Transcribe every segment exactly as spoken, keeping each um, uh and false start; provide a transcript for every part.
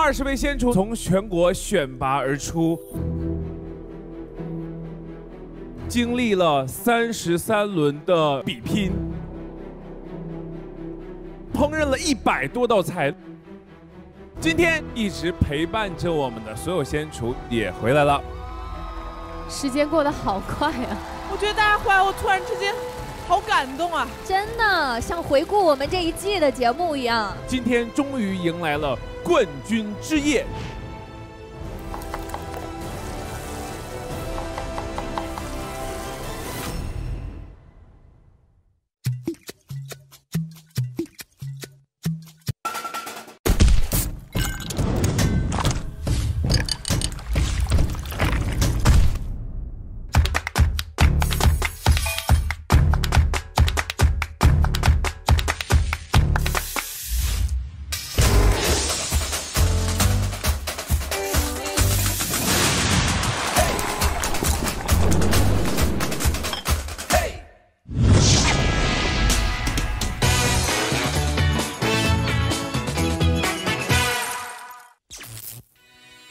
二十位仙厨从全国选拔而出，经历了三十三轮的比拼，烹饪了一百多道菜。今天一直陪伴着我们的所有仙厨也回来了。时间过得好快啊！我觉得大家回来，我突然之间。 好感动啊！真的像回顾我们这一季的节目一样。今天终于迎来了冠军之夜。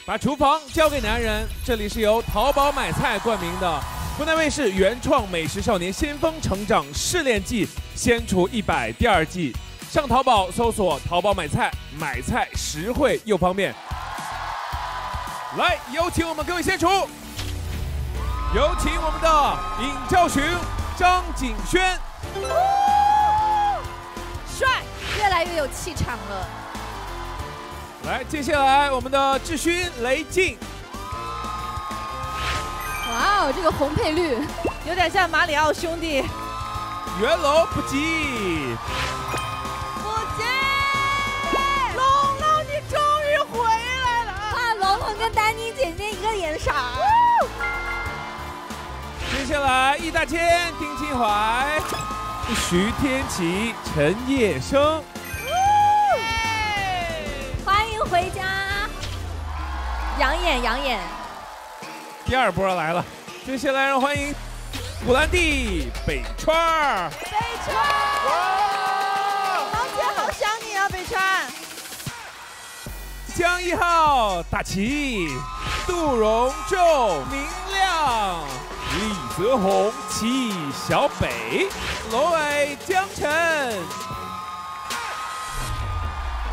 把厨房交给男人，这里是由淘宝买菜冠名的湖南卫视原创美食少年先锋成长试炼季《先厨一百》第二季。上淘宝搜索“淘宝买菜”，买菜实惠又方便。来，有请我们各位先厨，有请我们的尹兆寻、张景轩，帅，越来越有气场了。 来，接下来我们的智勋、雷静。哇哦，这个红配绿，有点像马里奥兄弟。袁楼不急，不急。龙龙，你终于回来了！哇，龙龙跟丹妮姐姐一个脸傻。接下来，易大千、丁清淮、徐天琪、陈叶生。 回家，养眼养眼。第二波来了，接下来让欢迎古兰蒂、北川儿。北川，王姐好想你啊，北川。江一浩、大齐、杜荣宙、明亮、李泽宏、齐小北、罗伟、江晨。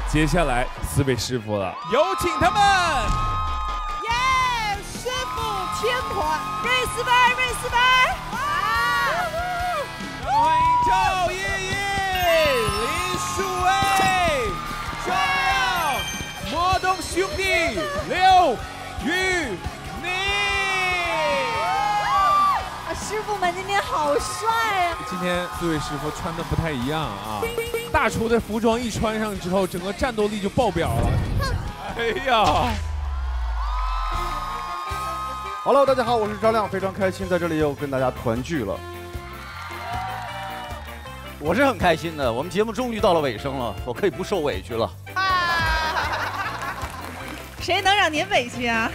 接下来四位师傅了，有请他们。耶，师傅天婆，瑞斯拜，瑞斯拜。哇！欢迎赵烨烨、林书伟、张耀、摩登兄弟、刘宇宁。啊，师傅们今天好帅啊！今天四位师傅穿的不太一样啊。 大厨的服装一穿上之后，整个战斗力就爆表了。哎呀 ！Hello， 大家好，我是张亮，非常开心在这里又跟大家团聚了。我是很开心的，我们节目终于到了尾声了，我可以不受委屈了。谁能让您委屈啊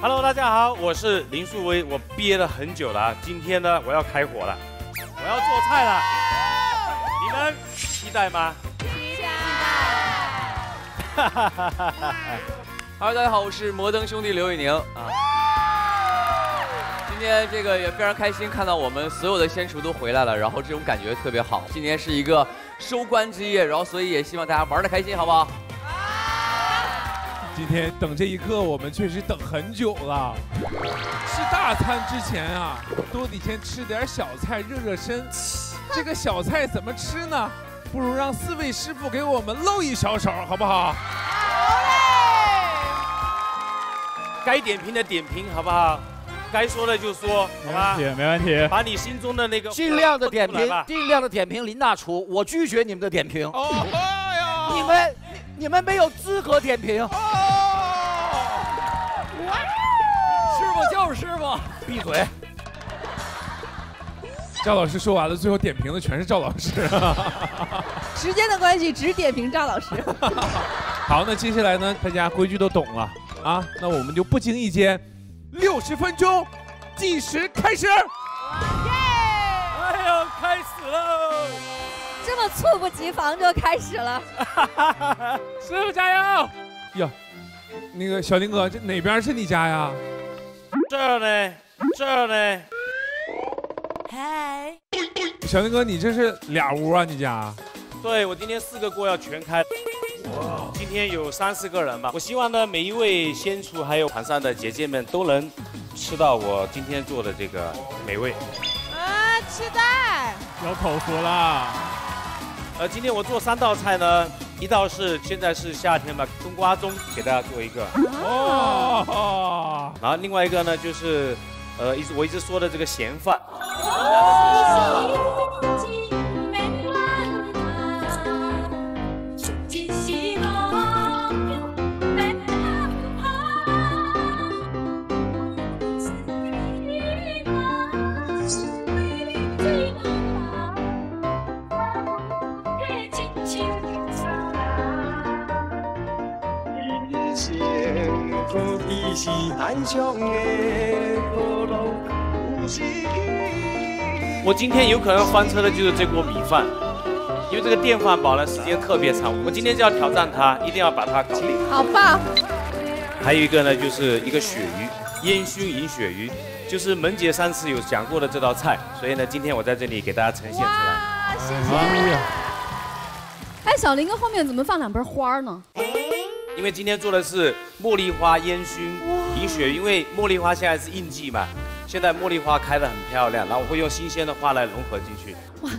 ？Hello， 大家好，我是林树威，我憋了很久了，今天呢，我要开火了，我要做菜了。 你们期待吗？期待。Hello， 大家好，我是摩登兄弟刘宇宁啊。今天这个也非常开心，看到我们所有的先厨都回来了，然后这种感觉特别好。今天是一个收官之夜，然后所以也希望大家玩得开心，好不好？今天等这一刻，我们确实等很久了。吃大餐之前啊，都得先吃点小菜热热身。 这个小菜怎么吃呢？不如让四位师傅给我们露一小手，好不好？好嘞！该点评的点评，好不好？该说的就说，好吧？没问题，没问题。把你心中的那个尽量的点评，尽量的点评林大厨，我拒绝你们的点评。哦呀！你们你们没有资格点评。哦！师傅就是师傅，闭嘴。 赵老师说完了，最后点评的全是赵老师。时间的关系，只点评赵老师。好，那接下来呢，大家规矩都懂了啊，那我们就不经意间，六十分钟计时开始。耶！哎呦，开始喽！这么猝不及防就开始了。师傅加油！哟，那个小林哥，这哪边是你家呀？这儿呢，这儿呢。嗨，小林哥，你这是俩屋啊？你家？对，我今天四个锅要全开。 今天有三四个人吧，我希望呢，每一位先厨还有团上的姐姐们都能吃到我今天做的这个美味。啊，期待！有口福啦！呃，今天我做三道菜呢，一道是现在是夏天嘛，冬瓜盅给大家做一个。哦。然后另外一个呢就是，呃，一直我一直说的这个咸饭。哦 我今天有可能翻车的就是这锅米饭，因为这个电饭煲呢时间特别长，我今天就要挑战它，一定要把它搞定。好棒！还有一个呢，就是一个鳕鱼，烟熏银鳕鱼，就是萌姐上次有讲过的这道菜，所以呢，今天我在这里给大家呈现出来。谢谢。哎，小林哥后面怎么放两盆花呢？ 因为今天做的是茉莉花烟熏银鳕鱼，因为茉莉花现在是应季嘛，现在茉莉花开得很漂亮，然后我会用新鲜的花来融合进去。哇，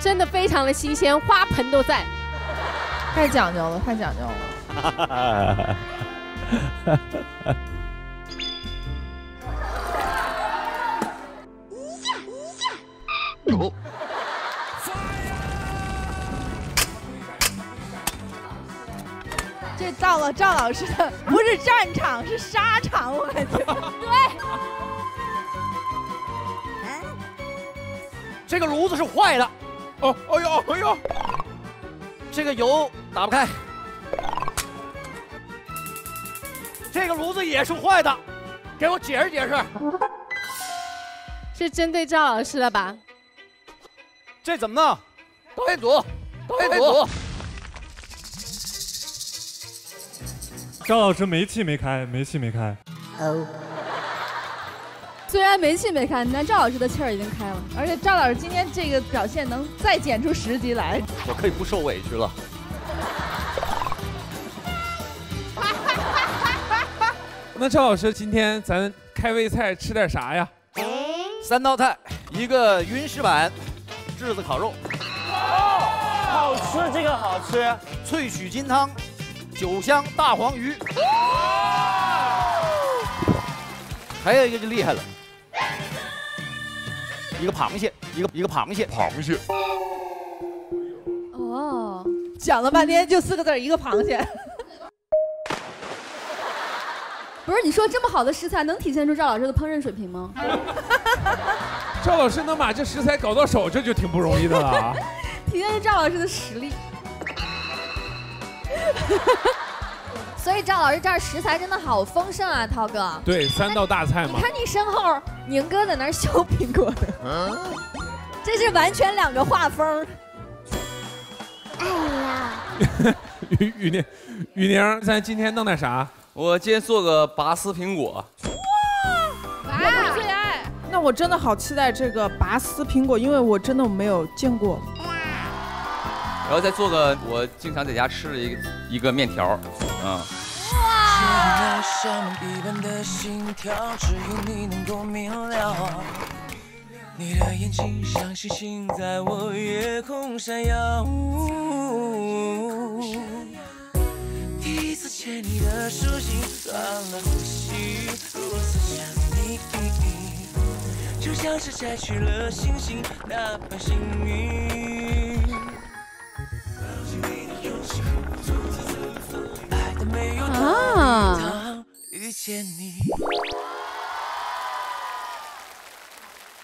真的非常的新鲜，花盆都在，太讲究了，太讲究了。哦 这到了赵老师的不是战场是沙场，我感觉。对，这个炉子是坏的。哦，哎呦，哎呦，这个油打不开。这个炉子也是坏的，给我解释解释。是针对赵老师的吧？这怎么弄？导演组，导演组。 赵老师煤气没开，煤气没开。哦。虽然煤气没开，但赵老师的气儿已经开了。而且赵老师今天这个表现能再剪出十集来，我可以不受委屈了。那赵老师，今天咱开胃菜吃点啥呀？三道菜，一个云石板炙子烤肉。好吃，这个好吃。萃取金汤。 酒香大黄鱼，还有一个就厉害了，一个螃蟹，一个一个螃蟹，螃蟹。哦，讲了半天就四个字，一个螃蟹。不是你说这么好的食材，能体现出赵老师的烹饪水平吗？赵老师能把这食材搞到手，这就挺不容易的了。体现出赵老师的实力。 所以赵老师这儿食材真的好丰盛啊，涛哥。对，三道大菜嘛。你看你身后宁哥在那儿削苹果呢，嗯、这是完全两个画风。哎呀，雨雨宁，雨宁，咱今天弄点啥？我今天做个拔丝苹果。哇！我最爱。那我真的好期待这个拔丝苹果，因为我真的没有见过。 然后再做个我经常在家吃的一个一个面条，嗯。哇！就像是摘去了星星那般幸运。 啊！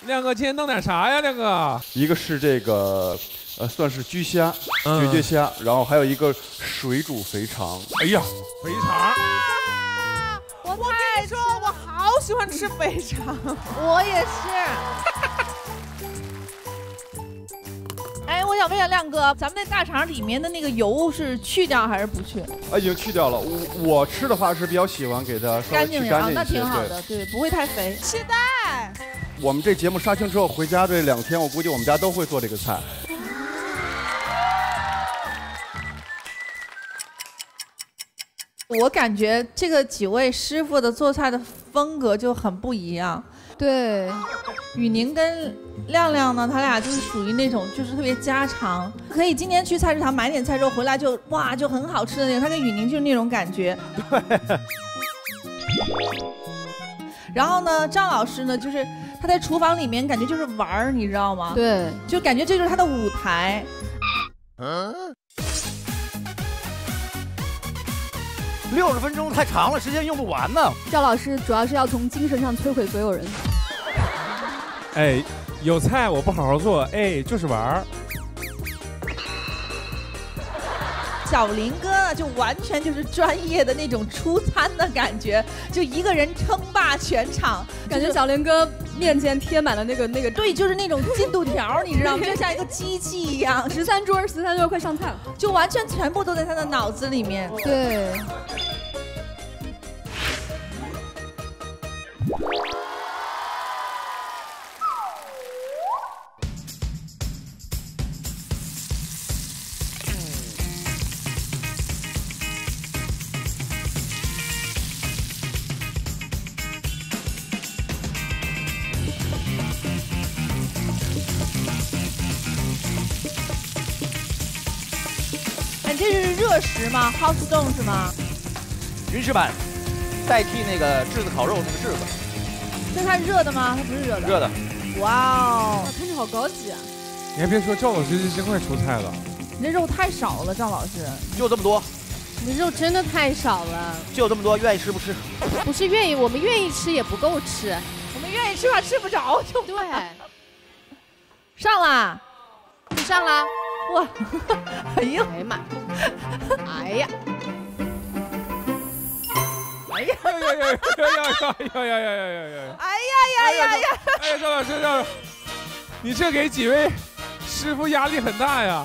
亮哥，今天弄点啥呀？亮哥，一个是这个，呃，算是焗虾、嗯、绝绝虾，然后还有一个水煮肥肠。哎呀，肥肠！啊、我跟你说，我好喜欢吃肥肠，我也是。哎，我我想问一下亮哥，咱们那大肠里面的那个油是去掉还是不去？啊，已经去掉了。我我吃的话是比较喜欢给它稍微去干净一些，干净啊，那挺好的，对，对，不会太肥。期待。我们这节目杀青之后回家这两天，我估计我们家都会做这个菜。 我感觉这个几位师傅的做菜的风格就很不一样。对，雨宁跟亮亮呢，他俩就是属于那种就是特别家常，可以今天去菜市场买点菜之后回来就哇就很好吃的那种。他跟雨宁就是那种感觉。对。然后呢，张老师呢，就是他在厨房里面感觉就是玩儿，你知道吗？对。就感觉这就是他的舞台。嗯。 六十分钟太长了，时间用不完呢。赵老师主要是要从精神上摧毁所有人。哎，有菜我不好好做，哎，就是玩儿。小林哥呢，就完全就是专业的那种出餐的感觉，就一个人称霸全场，感觉小林哥面前贴满了那个那个，对，就是那种进度条，你知道吗？就像一个机器一样，十三桌，十三桌，快上菜了，就完全全部都在他的脑子里面。对。热食吗 ？Hot Stone 是吗？云石板，代替那个炙子烤肉那个炙子。这它热的吗？它不是热的。热的。哇哦，看着好高级啊！你还别说，赵老师是真会出菜了。你这肉太少了，赵老师。就这么多。你这肉真的太少了。就这么多，愿意吃不吃？不是愿意，我们愿意吃也不够吃。我们愿意吃吧，吃不着就对。上啦！你上啦！哇！哎呀！哎呀妈！ 哎呀！哎呀！哎呀呀呀呀呀呀呀呀！哎呀呀呀呀！哎呀，赵老师，赵，你这给几位师傅压力很大呀！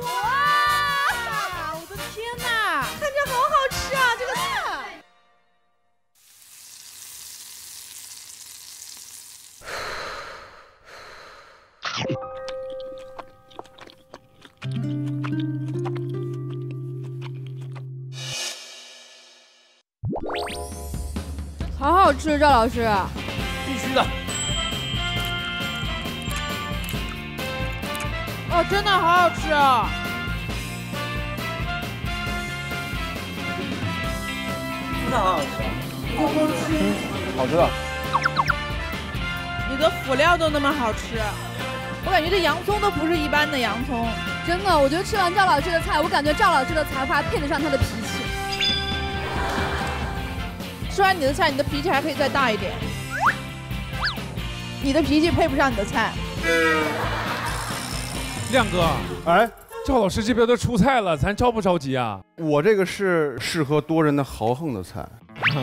哇！我的天哪，看着好好吃啊，这个菜！好好吃，赵老师，必须的。哦，真的好好吃啊！真的好好吃，好好吃，好吃的。你的辅料都那么好吃，我感觉这洋葱都不是一般的洋葱。真的，我觉得吃完赵老师的菜，我感觉赵老师的才华配得上他的脾气。 吃完你的菜，你的脾气还可以再大一点。你的脾气配不上你的菜。亮哥，哎，赵老师这边都出菜了，咱着不着急啊？我这个是适合多人的豪横的菜，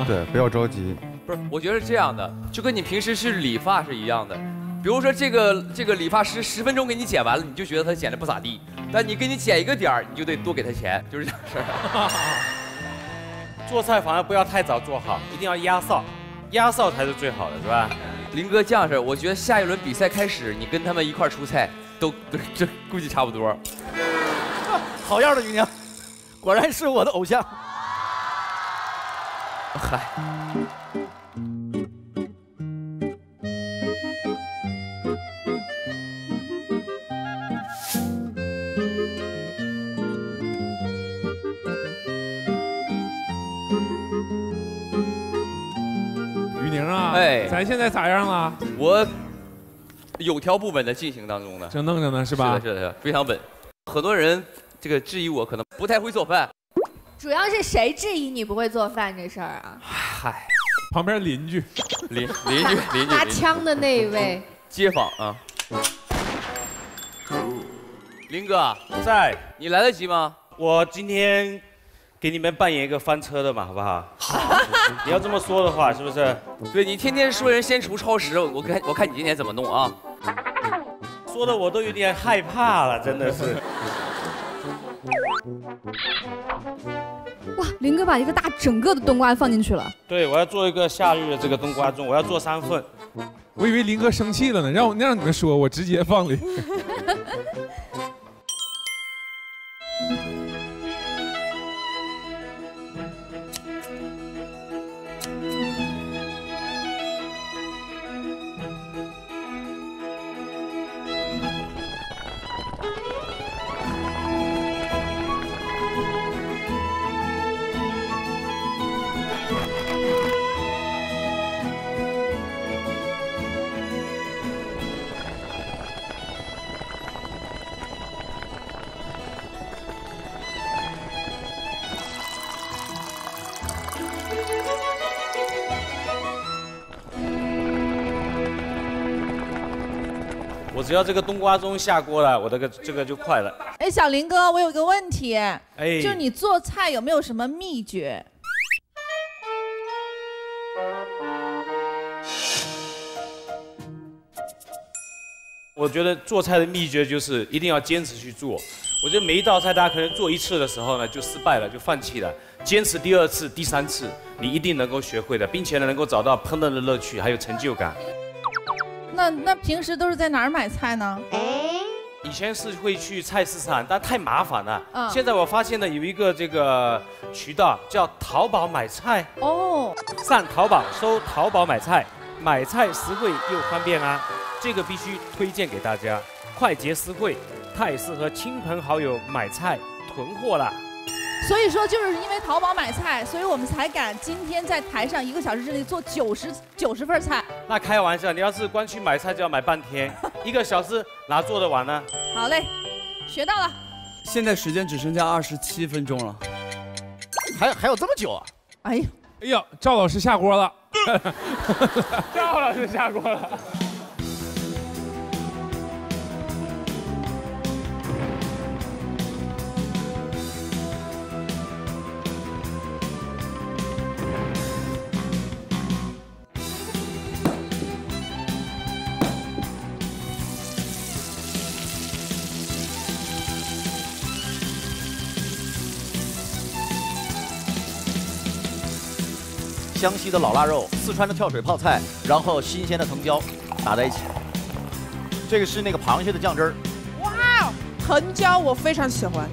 对，不要着急。不是，我觉得是这样的，就跟你平时是理发是一样的。比如说这个这个理发师十分钟给你剪完了，你就觉得他剪得不咋地，但你给你剪一个点儿，你就得多给他钱，就是这样事儿。做菜反而不要太早做好，一定要压哨，压哨才是最好的，是吧？林哥这样式，我觉得下一轮比赛开始，你跟他们一块出菜，都这估计差不多。好样的，雨宁，果然是我的偶像。嗨，哎，咱现在咋样了？我有条不紊的进行当中呢，正弄着呢，是吧？是的，是的，非常稳。很多人这个质疑我可能不太会做饭，主要是谁质疑你不会做饭这事儿啊？嗨，旁边邻居，邻邻居邻居拿枪的那一位街坊啊。林哥在，你来得及吗？我今天。 给你们扮演一个翻车的嘛，好不好？好，你要这么说的话，是不是？对你天天说人先除超时，我看我看你今天怎么弄啊？说的我都有点害怕了，真的是。哇，林哥把一个大整个的冬瓜放进去了。对，我要做一个夏日的这个冬瓜盅，我要做三份。我以为林哥生气了呢，让我让你们说，我直接放里。我只要这个冬瓜盅下锅了，我这个这个就快了。哎，小林哥，我有个问题，哎，就是你做菜有没有什么秘诀？我觉得做菜的秘诀就是一定要坚持去做。我觉得每一道菜，大家可能做一次的时候呢，就失败了，就放弃了。坚持第二次、第三次，你一定能够学会的，并且呢，能够找到烹饪的乐趣，还有成就感。 那那平时都是在哪儿买菜呢？以前是会去菜市场，但太麻烦了。嗯、现在我发现呢，有一个这个渠道叫淘宝买菜。哦。上淘宝搜淘宝买菜，买菜实惠又方便啊！这个必须推荐给大家，快捷实惠，太适合亲朋好友买菜囤货了。所以说，就是因为淘宝买菜，所以我们才敢今天在台上一个小时之内做九十九十份菜。 那开玩笑，你要是光去买菜就要买半天，一个小时哪做得完呢？好嘞，学到了。现在时间只剩下二十七分钟了，还还有这么久啊？哎呀，哎呀，赵老师下锅了，赵老师下锅了。湘西的老腊肉，四川的跳水泡菜，然后新鲜的藤椒打在一起。这个是那个螃蟹的酱汁儿。哇，藤椒我非常喜欢。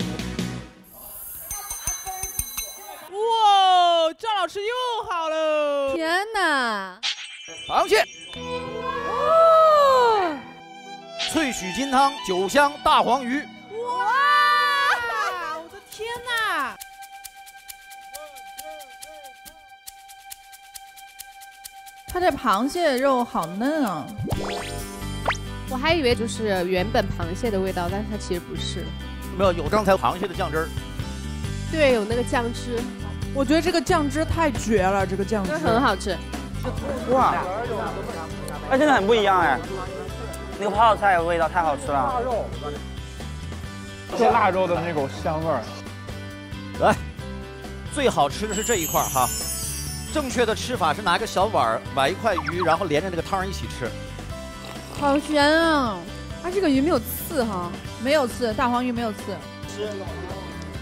哇，赵老师又好了。天哪！螃蟹。哇！萃取金汤，酒香大黄鱼。哇！我的天哪！ 它这螃蟹肉好嫩啊！我还以为就是原本螃蟹的味道，但是它其实不是。没有，有刚才螃蟹的酱汁儿。对，有那个酱汁。我觉得这个酱汁太绝了，这个酱汁很好吃。哇！哎，真的很不一样哎！那个泡菜的味道太好吃了。腊肉，这腊肉的那股香味儿。来，最好吃的是这一块哈。 正确的吃法是拿个小碗挖一块鱼，然后连着那个汤一起吃。好咸啊！它这个鱼没有刺哈，没有刺，大黄鱼没有刺。吃。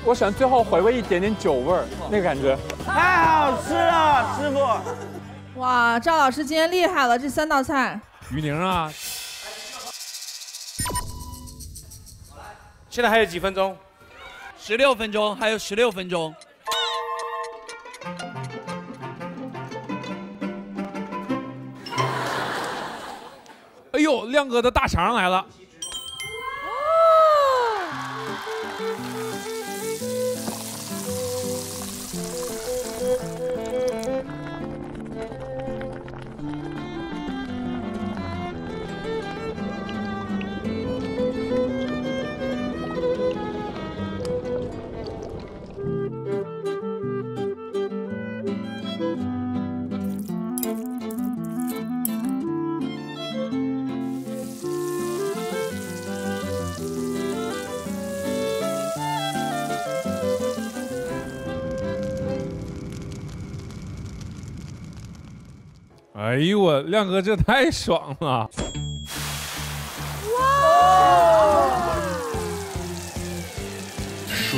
我想最后回味一点点酒味儿，那个感觉。太好吃了，师傅！哇，赵老师今天厉害了，这三道菜。鱼宁啊。现在还有几分钟？十六分钟，还有十六分钟。 哎呦，亮哥的大肠来了！哎呦我亮哥，这太爽了！哇！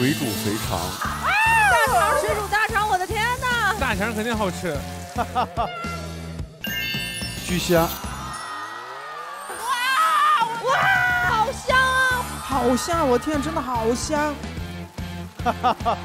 水煮肥肠。大肠，水煮大肠，我的天哪！大肠肯定好吃。巨虾。哇哇，好香啊！好香，我天，真的好香。哈哈哈。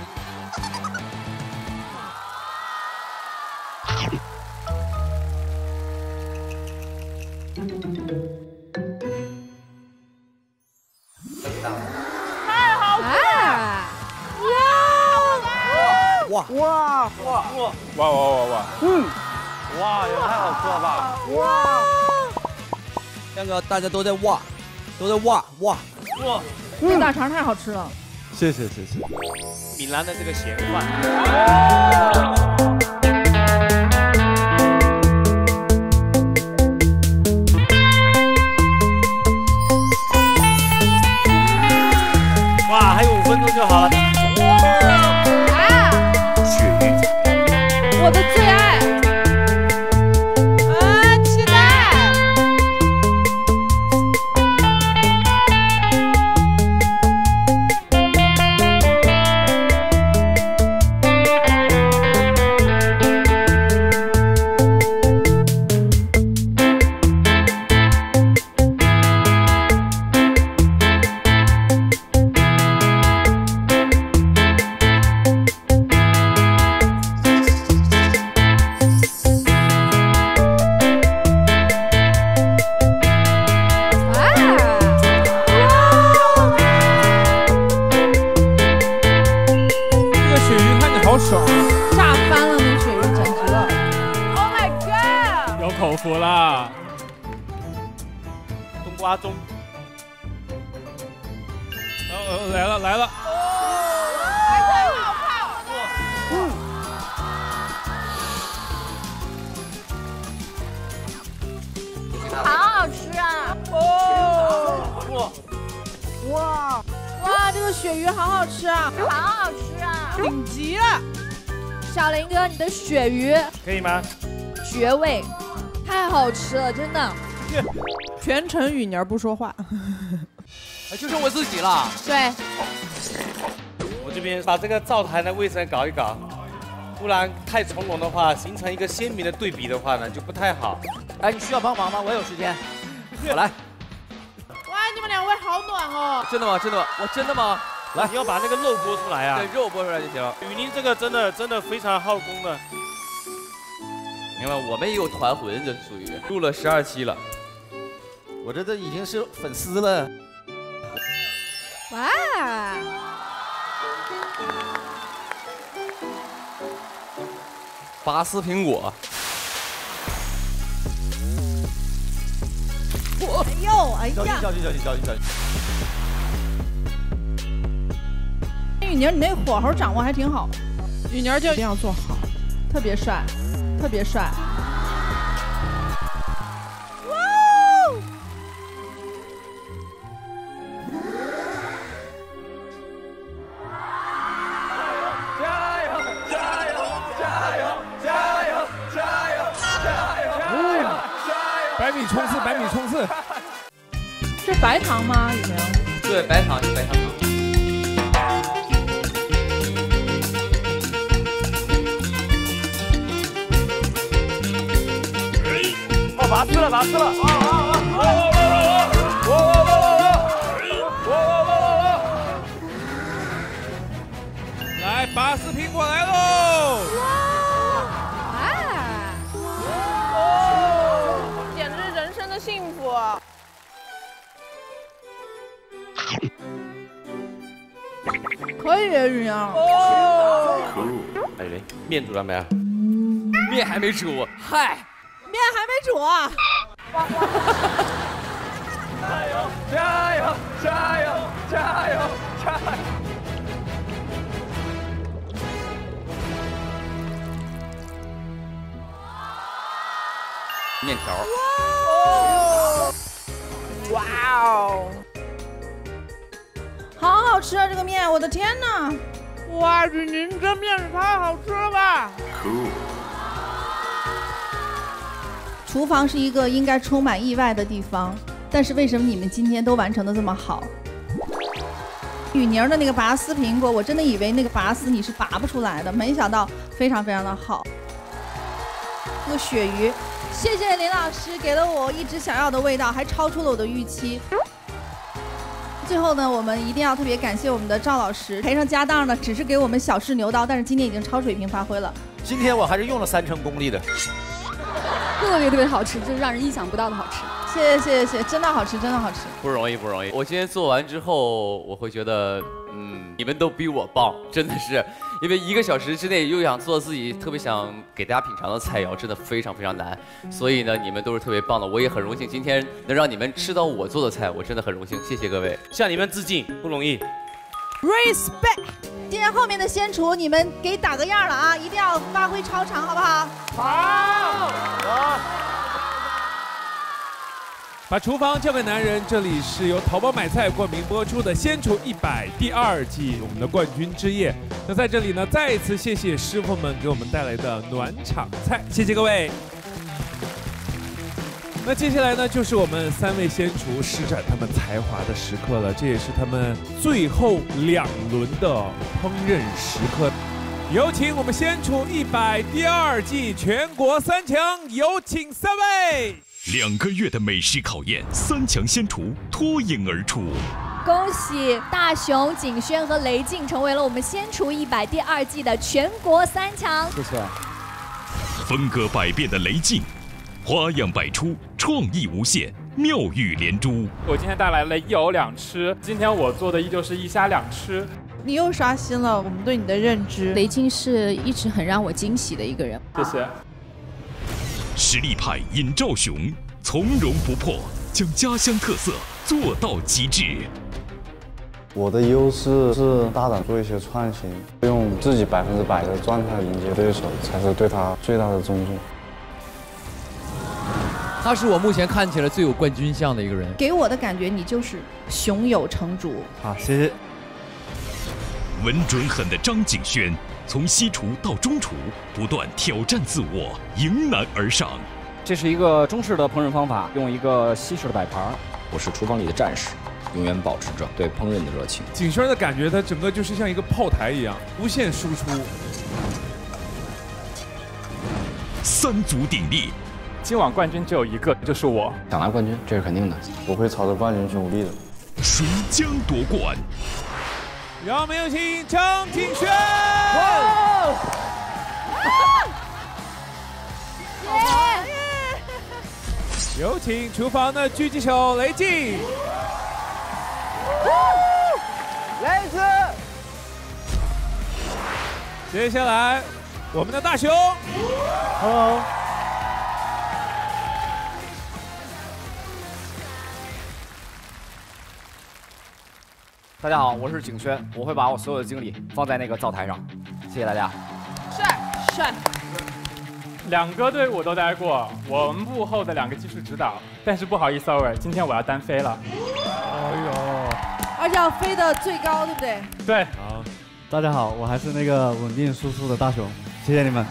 哇哇哇哇哇哇！嗯，哇也太好吃了吧！哇，亮哥，大家都在哇，都在哇哇哇！这大肠太好吃了，谢谢谢谢。米兰的这个咸饭。 绝味，太好吃了，真的。全程雨宁不说话，就是我自己了。对，我这边把这个灶台的位置搞一搞，不然太重拢的话，形成一个鲜明的对比的话呢，就不太好。哎，你需要帮忙吗？我有时间，我来。哇，你们两位好暖哦！真的吗？真的吗？我真的吗？来，你要把那个肉剥出来啊！对，肉剥出来就行了。雨宁这个真的真的非常耗工的。 明白，我们也有团魂，这属于录了十二期了。我这都已经是粉丝了。哇！拔丝苹果。我哎呦哎呀！小心小心小心小心！雨宁，你那火候掌握还挺好。雨宁就一定要做好，特别帅。 特别帅！哇！加油！加油！加油！加油！加油！加油！加油！百米冲刺！百米冲刺！这白糖吗？雨宁？对，白糖，白糖糖。 拔刺了，拔刺了！来，拔丝苹果来喽！哇！简直人生的幸福！可以，雨宁。哦。哎喂，面煮了没啊？面还没煮，嗨。 面还没煮啊！加油！加油！加油！加油！加油！面条。哇哦！好好吃啊，这个面，我的天哪！哇，雨宁这面也太好吃了吧！ 厨房是一个应该充满意外的地方，但是为什么你们今天都完成的这么好？雨宁的那个拔丝苹果，我真的以为那个拔丝你是拔不出来的，没想到非常非常的好。这个鳕鱼，谢谢林老师给了我一直想要的味道，还超出了我的预期。最后呢，我们一定要特别感谢我们的赵老师，赔上家当呢，只是给我们小试牛刀，但是今天已经超水平发挥了。今天我还是用了三成功力的，特别特别好吃，就是让人意想不到的好吃。 谢谢谢谢，真的好吃，真的好吃，不容易不容易。我今天做完之后，我会觉得，嗯，你们都比我棒，真的是，因为一个小时之内又想做自己特别想给大家品尝的菜肴，真的非常非常难。所以呢，你们都是特别棒的，我也很荣幸今天能让你们吃到我做的菜，我真的很荣幸，谢谢各位，向你们致敬，不容易。respect。今天后面的先厨你们给打个样了啊，一定要发挥超常，好不好？好。好。 把厨房交给男人，这里是由淘宝买菜冠名播出的《先厨一百》第二季，我们的冠军之夜。那在这里呢，再一次谢谢师傅们给我们带来的暖场菜，谢谢各位。那接下来呢，就是我们三位先厨施展他们才华的时刻了，这也是他们最后两轮的烹饪时刻。有请我们《先厨一百》第二季全国三强，有请三位。 两个月的美食考验，三强先厨脱颖而出。恭喜大熊、景轩和雷静成为了我们《先厨一百》第二季的全国三强。谢谢。风格百变的雷静，花样百出，创意无限，妙语连珠。我今天带来了一藕两吃，今天我做的依旧是一虾两吃。你又刷新了我们对你的认知。雷静是一直很让我惊喜的一个人。谢谢。 实力派尹兆雄从容不迫，将家乡特色做到极致。我的优势是大胆做一些创新，用自己百分之百的状态迎接对手，才是对他最大的尊重。他是我目前看起来最有冠军相的一个人，给我的感觉你就是胸有成竹。好，谢谢。稳准狠的张景轩。 从西厨到中厨，不断挑战自我，迎难而上。这是一个中式的烹饪方法，用一个西式的摆盘。我是厨房里的战士，永远保持着对烹饪的热情。景轩的感觉，他整个就是像一个炮台一样，无限输出。三足鼎立，今晚冠军只有一个，就是我。想拿冠军，这是肯定的。我会朝着冠军去努力的。谁将夺冠？ 让我们有请张景轩！有请厨房的狙击手雷静。雷子。接下来，我们的大熊。Hello。大家好，我是景轩，我会把我所有的精力放在那个灶台上，谢谢大家。帅帅，两个队伍都待过，我们幕后的两个技术指导，但是不好意思，二位，今天我要单飞了。哎呦，而且要飞得最高，对不对？对。好，大家好，我还是那个稳定输出的大熊，谢谢你们。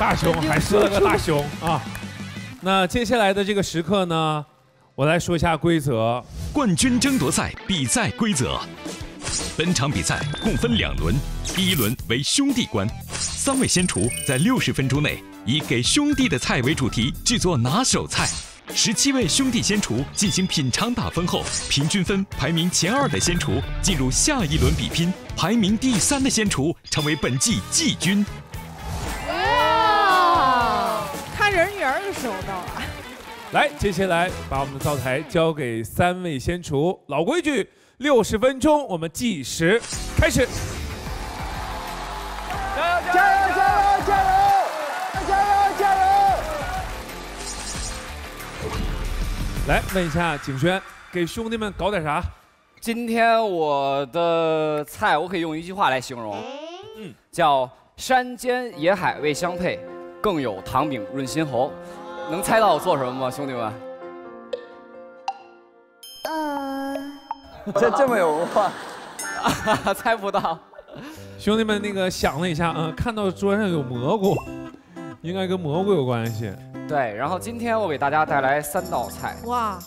大熊还是那个大熊啊。那接下来的这个时刻呢？ 我来说一下规则：冠军争夺赛比赛规则，本场比赛共分两轮，第一轮为兄弟关，三位先厨在六十分钟内以给兄弟的菜为主题制作拿手菜，十七位兄弟先厨进行品尝打分后，平均分排名前二的先厨进入下一轮比拼，排名第三的先厨成为本季季军。哇，看人缘儿可手到了。 来，接下来把我们的灶台交给三位先厨。老规矩，六十分钟，我们计时开始。加油！加油！加油！加油！加油！加油！来问一下景轩，给兄弟们搞点啥？今天我的菜，我可以用一句话来形容，嗯，叫山间野海味相配，更有糖饼润心喉。 能猜到我做什么吗，兄弟们？呃，这这么有文化，猜不到。兄弟们，那个想了一下，嗯，看到桌上有蘑菇，应该跟蘑菇有关系。对，然后今天我给大家带来三道菜。哇，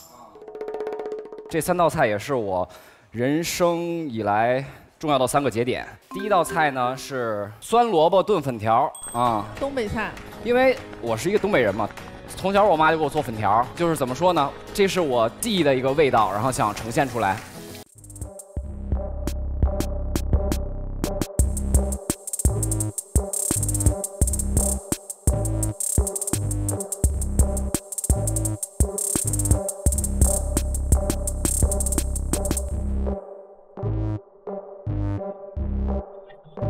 这三道菜也是我人生以来重要的三个节点。第一道菜呢是酸萝卜炖粉条啊，嗯、东北菜。因为我是一个东北人嘛，从小我妈就给我做粉条，就是怎么说呢，这是我记忆的一个味道，然后想呈现出来。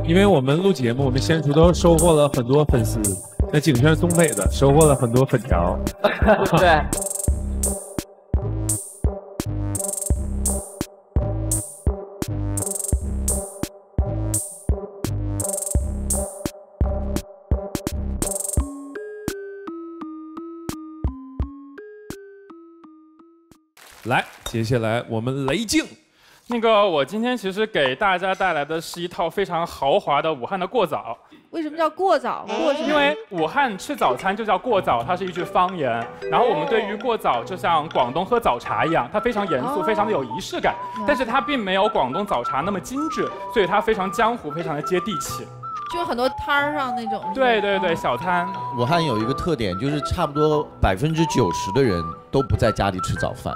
因为我们录节目，我们先厨都收获了很多粉丝。那景轩东北的收获了很多粉条，对。来，接下来我们雷静。 那个，我今天其实给大家带来的是一套非常豪华的武汉的过早。为什么叫过早？过是因为武汉吃早餐就叫过早，它是一句方言。然后我们对于过早，就像广东喝早茶一样，它非常严肃，非常的有仪式感。但是它并没有广东早茶那么精致，所以它非常江湖，非常的接地气。 就是很多摊儿上那种，对对对，小摊。武汉有一个特点，就是差不多百分之九十的人都不在家里吃早饭，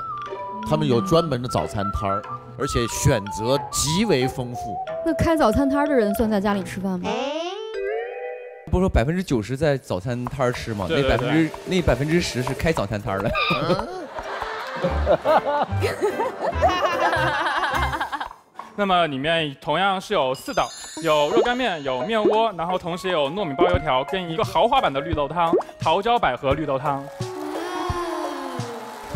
他们有专门的早餐摊儿，而且选择极为丰富。那开早餐摊的人算在家里吃饭吗？不是说百分之九十在早餐摊儿吃吗？那百分之那百分之十是开早餐摊儿的。那么里面同样是有四道，有热干面，有面窝，然后同时也有糯米包油条跟一个豪华版的绿豆汤，桃胶百合绿豆汤。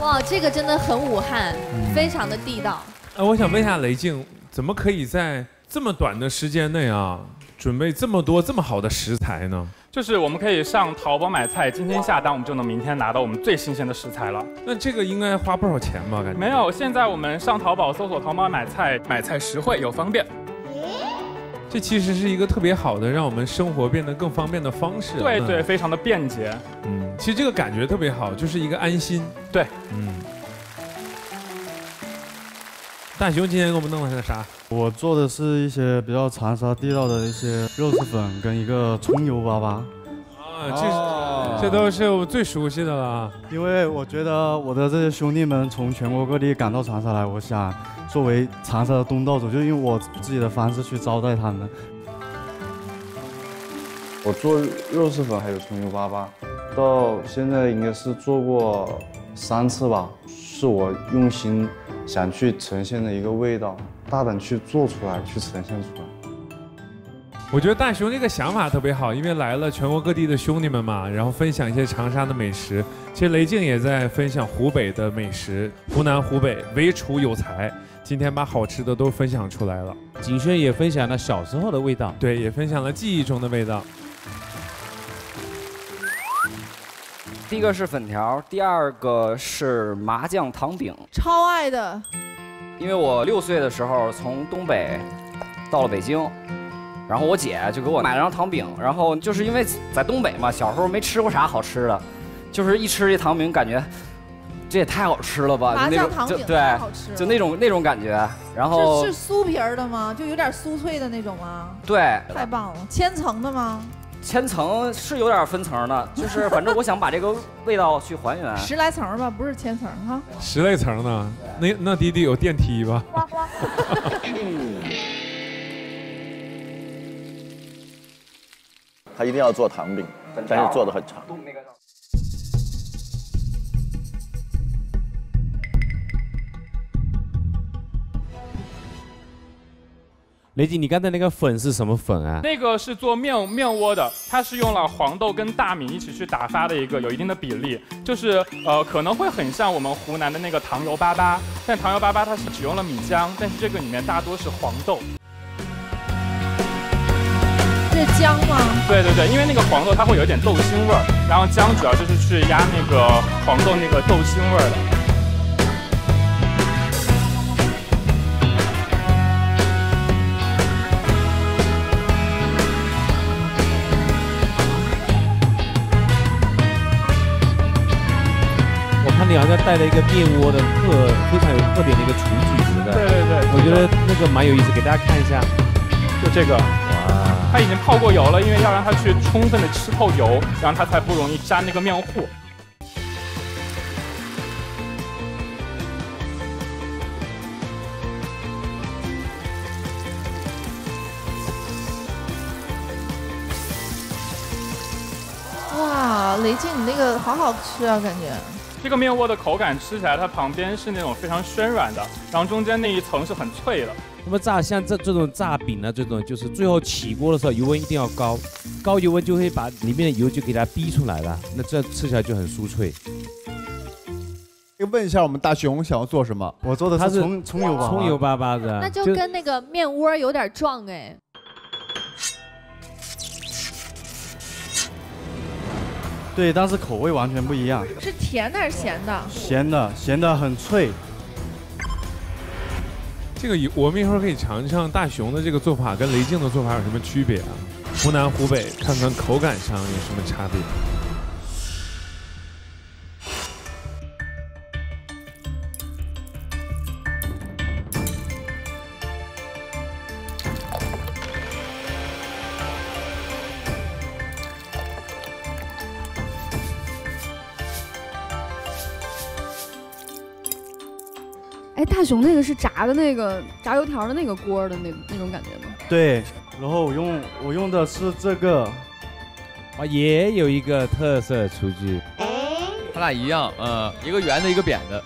哇，这个真的很武汉，非常的地道。哎、呃，我想问一下雷静，怎么可以在这么短的时间内啊，准备这么多这么好的食材呢？ 就是我们可以上淘宝买菜，今天下单我们就能明天拿到我们最新鲜的食材了。那这个应该花不少钱吧？感觉没有，现在我们上淘宝搜索淘宝买菜，买菜实惠又方便。这其实是一个特别好的让我们生活变得更方便的方式。对对，非常的便捷。嗯，其实这个感觉特别好，就是一个安心。对，嗯。大熊今天给我们弄了个啥？ 我做的是一些比较长沙地道的一些肉丝粉跟一个葱油粑粑，啊，这这都是我最熟悉的了。因为我觉得我的这些兄弟们从全国各地赶到长沙来，我想作为长沙的东道主，就用我自己的方式去招待他们。我做肉丝粉还有葱油粑粑，到现在应该是做过三次吧，是我用心想去呈现的一个味道。 大胆去做出来，去呈现出来。我觉得大熊这个想法特别好，因为来了全国各地的兄弟们嘛，然后分享一些长沙的美食。其实雷静也在分享湖北的美食，湖南、湖北唯厨有才，今天把好吃的都分享出来了。景轩也分享了小时候的味道，对，也分享了记忆中的味道。第一个是粉条，第二个是麻酱糖饼，超爱的。 因为我六岁的时候从东北到了北京，然后我姐就给我买了张糖饼，然后就是因为在东北嘛，小时候没吃过啥好吃的，就是一吃这糖饼感觉这也太好吃了吧，麻酱糖饼太好吃了，就那种那种感觉。然后 是, 是酥皮儿的吗？就有点酥脆的那种吗？对，太棒了，千层的吗？ 千层是有点分层的，就是反正我想把这个味道去还原。十来层吧，不是千层哈。十来层呢？那那滴滴有电梯吧？他一定要做糖饼，但是做的很长。 雷静，你刚才那个粉是什么粉啊？那个是做面面窝的，它是用了黄豆跟大米一起去打发的一个有一定的比例，就是呃可能会很像我们湖南的那个糖油粑粑，但糖油粑粑它是只用了米浆，但是这个里面大多是黄豆。这是姜吗？对对对，因为那个黄豆它会有一点豆腥味儿，然后姜主要就是去压那个黄豆那个豆腥味儿的。 你好像带了一个面窝的特非常有特点的一个厨具，是不是？对对对，我觉得那个蛮有意思，给大家看一下，就这个。哇，它已经泡过油了，因为要让它去充分的吃透油，然后它才不容易粘那个面糊。 雷静，你那个好好吃啊，感觉。这个面窝的口感吃起来，它旁边是那种非常暄软的，然后中间那一层是很脆的。那么炸像这这种炸饼呢、啊，这种就是最后起锅的时候油温一定要高，高油温就会把里面的油就给它逼出来了，那这吃起来就很酥脆。问一下我们大熊想要做什么？我做的它是葱葱油粑粑，葱油粑粑的，那就跟那个面窝有点撞哎。 对，但是口味完全不一样。是甜的还是咸的？咸的，咸的很脆。这个我们一会儿可以尝尝大熊的这个做法跟雷静的做法有什么区别啊？湖南、湖北，看看口感上有什么差别。大熊那个是炸的那个炸油条的那个锅的那那种感觉吗？对，然后我用我用的是这个，啊，也有一个特色厨具，它俩一样，呃，一个圆的，一个扁的。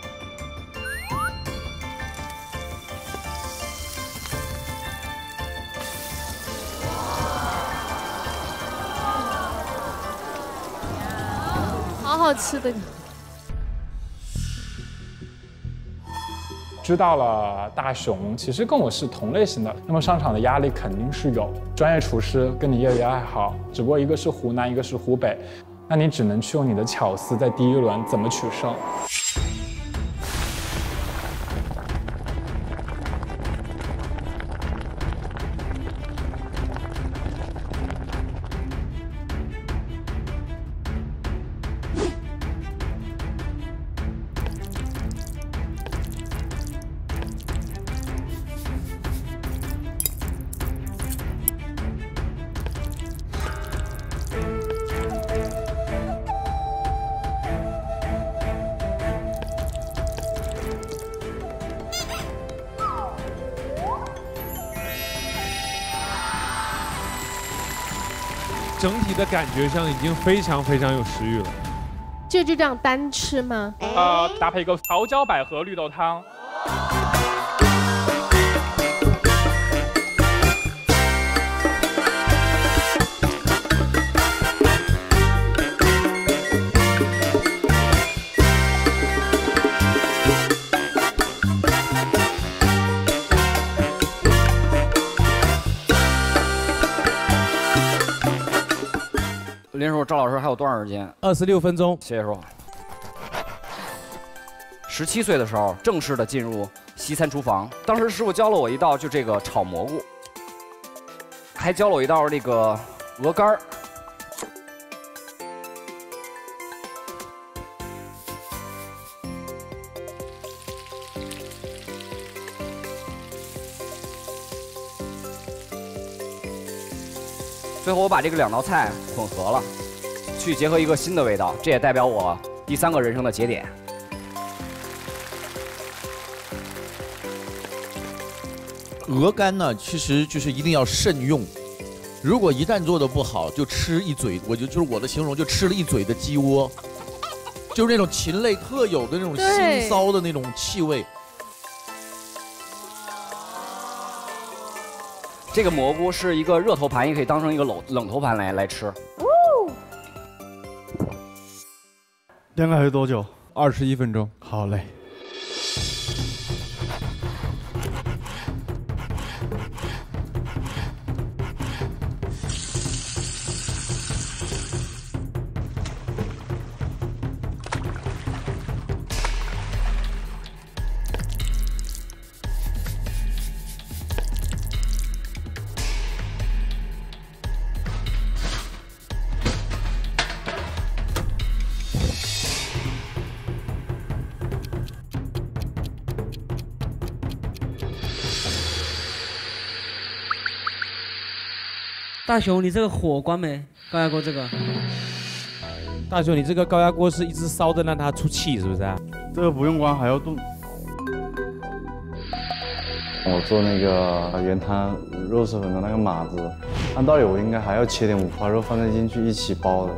好好吃的。 知道了，大熊其实跟我是同类型的，那么上场的压力肯定是有。专业厨师跟你业余爱好，只不过一个是湖南，一个是湖北，那你只能去用你的巧思，在第一轮怎么取胜。整体的感觉上已经非常非常有食欲了。这就这样单吃吗？呃，搭配一个桃胶百合绿豆汤。林叔，赵老师还有多长时间？二十六分钟。谢谢叔。十七岁的时候，正式的进入西餐厨房。当时师傅教了我一道，就这个炒蘑菇，还教了我一道那个鹅肝儿。最后我把这个两道菜混合了，去结合一个新的味道，这也代表我第三个人生的节点。鹅肝呢，其实就是一定要慎用，如果一旦做的不好，就吃一嘴，我就就是我的形容，就吃了一嘴的鸡窝，就是那种禽类特有的那种腥臊的那种气味。 这个蘑菇是一个热头盘，也可以当成一个冷冷头盘来来吃。大概还有多久？二十一分钟。好嘞。大雄，你这个火关没？高压锅这个。大雄，你这个高压锅是一直烧的，让它出气，是不是啊？这个不用关，还要动。我做那个原汤肉丝粉的那个码子，按道理我应该还要切点五花肉放在进去一起包的。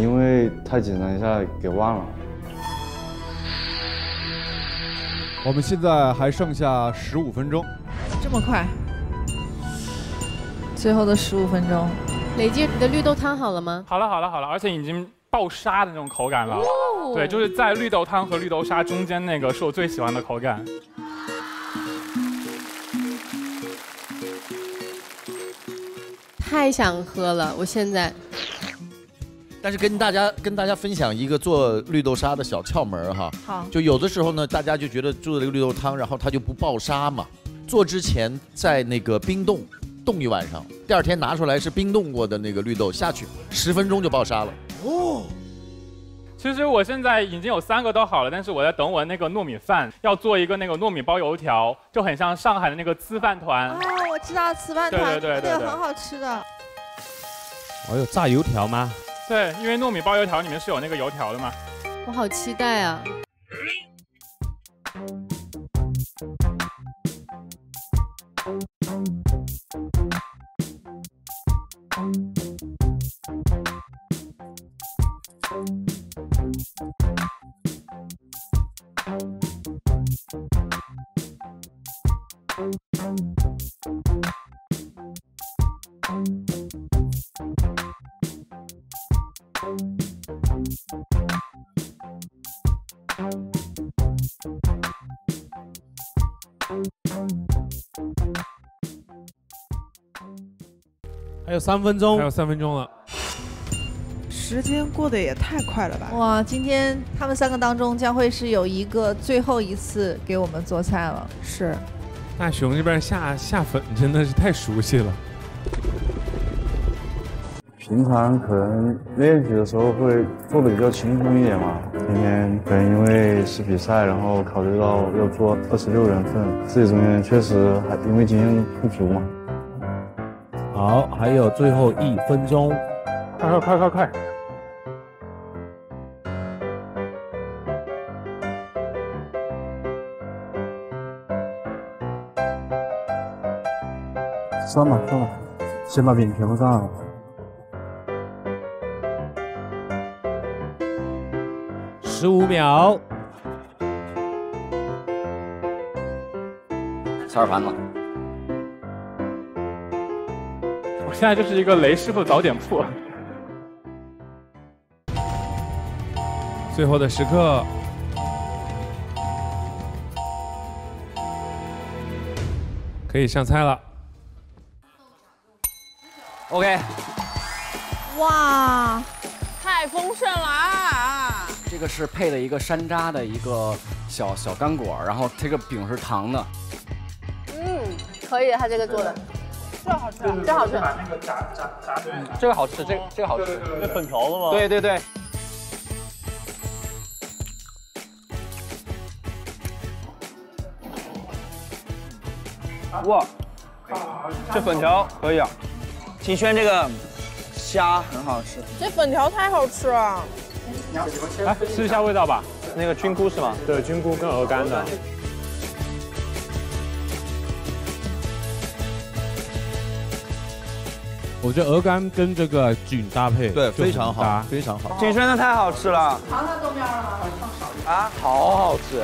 因为太紧张一下给忘了。我们现在还剩下十五分钟，这么快？最后的十五分钟，雷姐，你的绿豆汤好了吗？好了，好了，好了，而且已经爆沙的那种口感了。哦、对，就是在绿豆汤和绿豆沙中间那个是我最喜欢的口感。 太想喝了，我现在。但是跟大家跟大家分享一个做绿豆沙的小窍门哈。好。就有的时候呢，大家就觉得做这个绿豆汤，然后它就不爆沙嘛。做之前在那个冰冻冻一晚上，第二天拿出来是冰冻过的那个绿豆下去，十分钟就爆沙了。哦。其实我现在已经有三个都好了，但是我在等我那个糯米饭，要做一个那个糯米包油条，就很像上海的那个粢饭团。哎 我知道糍粑团，对对，很好吃的。哦哟，炸油条吗？对，因为糯米包油条里面是有那个油条的嘛。我好期待啊！还有三分钟，还有三分钟了。时间过得也太快了吧！哇，今天他们三个当中将会是有一个最后一次给我们做菜了。是，大雄这边下下粉真的是太熟悉了。平常可能练习的时候会做的比较轻松一点嘛。今天可能因为是比赛，然后考虑到要做二十六人份，自己中间确实还因为经验不足嘛。 好，还有最后一分钟，快快快快快！算吧算吧，先把饼全部上了。十五秒，下盘子。 现在就是一个雷师傅早点铺。最后的时刻，可以上菜了。OK。哇，太丰盛了啊！这个是配的一个山楂的一个小小干果，然后这个饼是糖的。嗯，可以，他这个做的。 这好吃，这好吃。把那个炸炸炸碎。这个好吃，这这个好吃。那粉条子吗？对对对。哇，这粉条可以啊。秦轩这个虾很好吃。这粉条太好吃了。来试一下味道吧。那个菌菇是吗？对，菌菇跟鹅肝的。 我觉得鹅肝跟这个菌搭配对非常好，非常好。景轩的太好吃了，尝尝豆面了吗？放少一点啊，好好吃。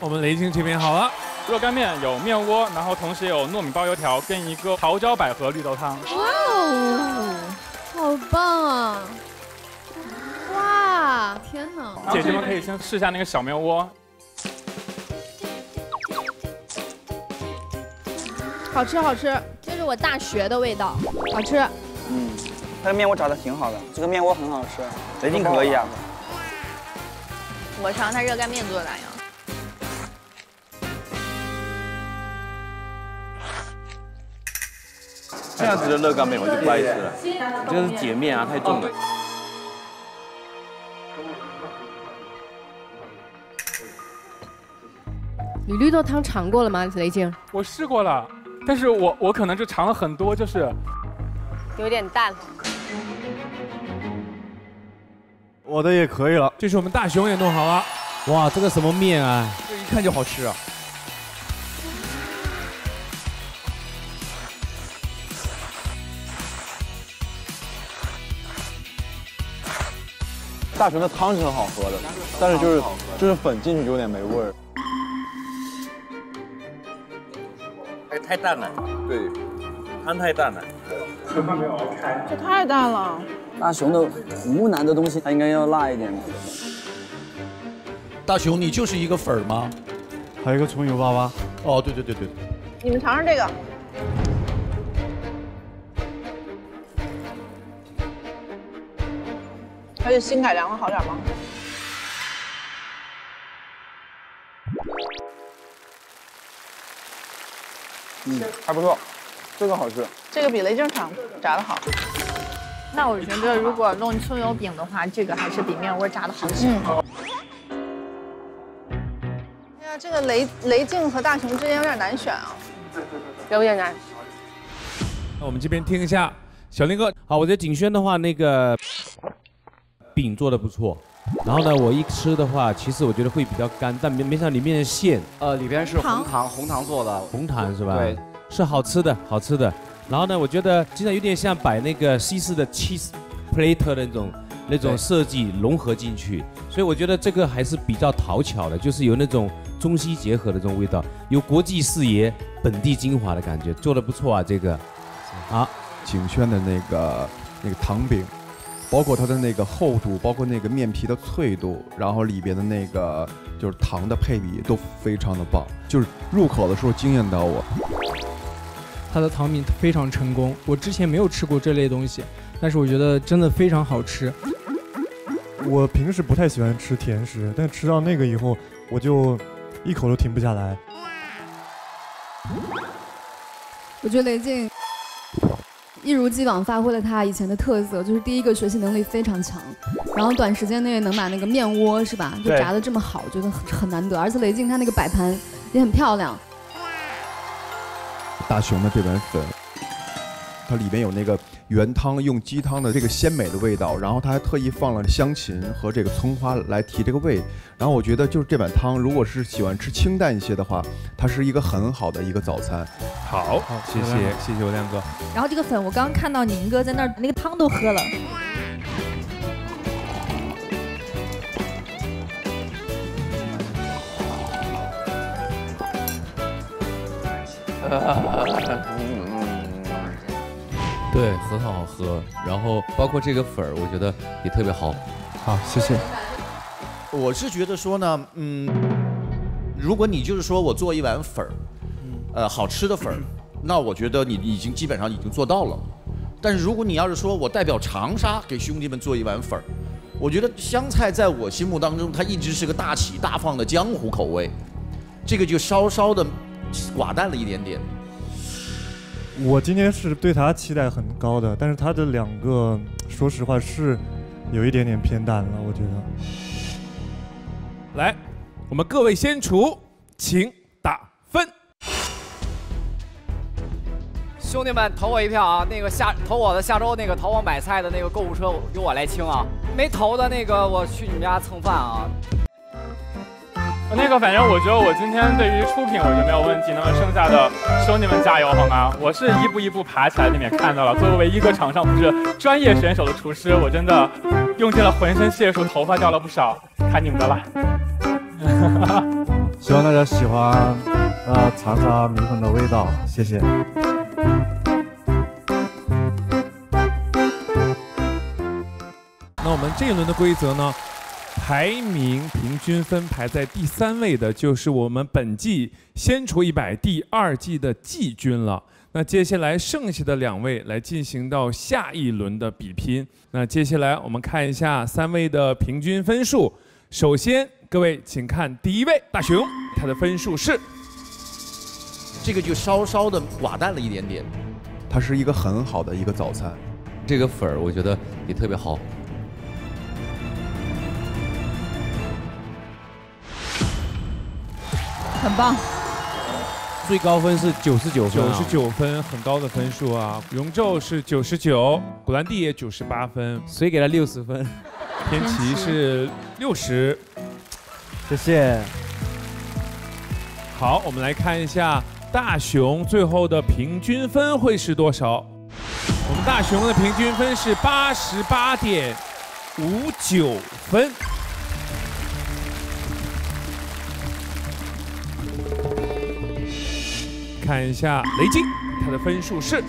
我们雷晶这边好了，热干面有面窝，然后同时有糯米包油条跟一个桃胶百合绿豆汤。哇哦，好棒啊！哇，天哪！姐姐们可以先试一下那个小面窝，好吃好吃。 是我大学的味道，好吃。嗯，它的面窝炸的挺好的，这个面窝很好吃，雷晶可以啊。我尝它热干面做的咋样？这样子的热干面我就不爱吃了，这个是碱面啊，太重了。你绿豆汤尝过了吗，雷静？我试过了，但是我我可能就尝了很多，就是有点淡。我的也可以了，这是我们大熊也弄好了。哇，这个什么面啊？这一看就好吃啊！大熊的汤是很好喝的，但是就是就是粉进去有点没味儿。 太淡了，对，汤太淡了，这太淡了。大熊的湖南的东西，它应该要辣一点。大熊，你就是一个粉儿吗？还有一个葱油粑粑。哦，对对对对。你们尝尝这个。而且新改良的好点吗？ 嗯，还不错，这个好吃。这个比雷正常炸的好。那我觉得，如果弄葱油饼的话，这个还是比面窝炸的好吃。嗯。哎呀，这个雷雷静和大熊之间有点难选啊。对对对，有点难。那我们这边听一下小林哥。好，我觉得景轩的话，那个饼做的不错。 然后呢，我一吃的话，其实我觉得会比较干，但没没想到里面的馅，呃，里边是红糖，红糖做的，红糖是吧？对，是好吃的，好吃的。然后呢，我觉得现在有点像摆那个西式的 cheese plate 那种那种设计融合进去，所以我觉得这个还是比较讨巧的，就是有那种中西结合的这种味道，有国际视野、本地精华的感觉，做的不错啊，这个。啊，景轩的那个那个糖饼。 包括它的那个厚度，包括那个面皮的脆度，然后里边的那个就是糖的配比都非常的棒，就是入口的时候惊艳到我。它的糖饼非常成功，我之前没有吃过这类东西，但是我觉得真的非常好吃。我平时不太喜欢吃甜食，但吃到那个以后，我就一口都停不下来。我觉得雷静。 一如既往发挥了他以前的特色，就是第一个学习能力非常强，然后短时间内能把那个面窝是吧，就炸得这么好，我觉得很很难得。而且雷静他那个摆盘也很漂亮。大熊的这碗粉，它里边有那个原汤用鸡汤的这个鲜美的味道，然后他还特意放了香芹和这个葱花来提这个味。然后我觉得就是这碗汤，如果是喜欢吃清淡一些的话，它是一个很好的一个早餐。 好，好谢谢谢谢我亮哥。然后这个粉，我刚刚看到宁哥在那儿，那个汤都喝了。对，很好喝。然后包括这个粉儿，我觉得也特别好。好，谢谢。我是觉得说呢，嗯，如果你就是说我做一碗粉儿。 呃，好吃的粉儿，那我觉得你已经基本上已经做到了。但是如果你要是说我代表长沙给兄弟们做一碗粉儿，我觉得湘菜在我心目当中，它一直是个大起大放的江湖口味，这个就稍稍的寡淡了一点点。我今天是对他期待很高的，但是他的两个，说实话是有一点点偏淡了，我觉得。来，我们各位先厨，请打分。 兄弟们投我一票啊！那个下投我的下周那个淘宝买菜的那个购物车由我来清啊！没投的那个我去你们家蹭饭啊！那个反正我觉得我今天对于出品我就没有问题，那么剩下的兄弟们加油好吗？我是一步一步爬起来，你们也看到了。作为一个场上不是专业选手的厨师，我真的用尽了浑身解数，头发掉了不少，看你们的啦！希望大家喜欢呃尝尝米粉的味道，谢谢。 那我们这一轮的规则呢，排名平均分排在第三位的，就是我们本季《先厨一百》第二季的季军了。那接下来剩下的两位来进行到下一轮的比拼。那接下来我们看一下三位的平均分数。首先，各位请看第一位大熊，他的分数是。 这个就稍稍的寡淡了一点点，它是一个很好的一个早餐。这个粉儿我觉得也特别好。很棒。最高分是九十九分，九十九分，很高的分数啊！容宙是九十九，古兰蒂也九十八分，谁给他六十分？天琪是六十，谢谢。好，我们来看一下大熊最后的平均分会是多少？我们大熊的平均分是八十八点五九分。 看一下雷晶，他的分数是，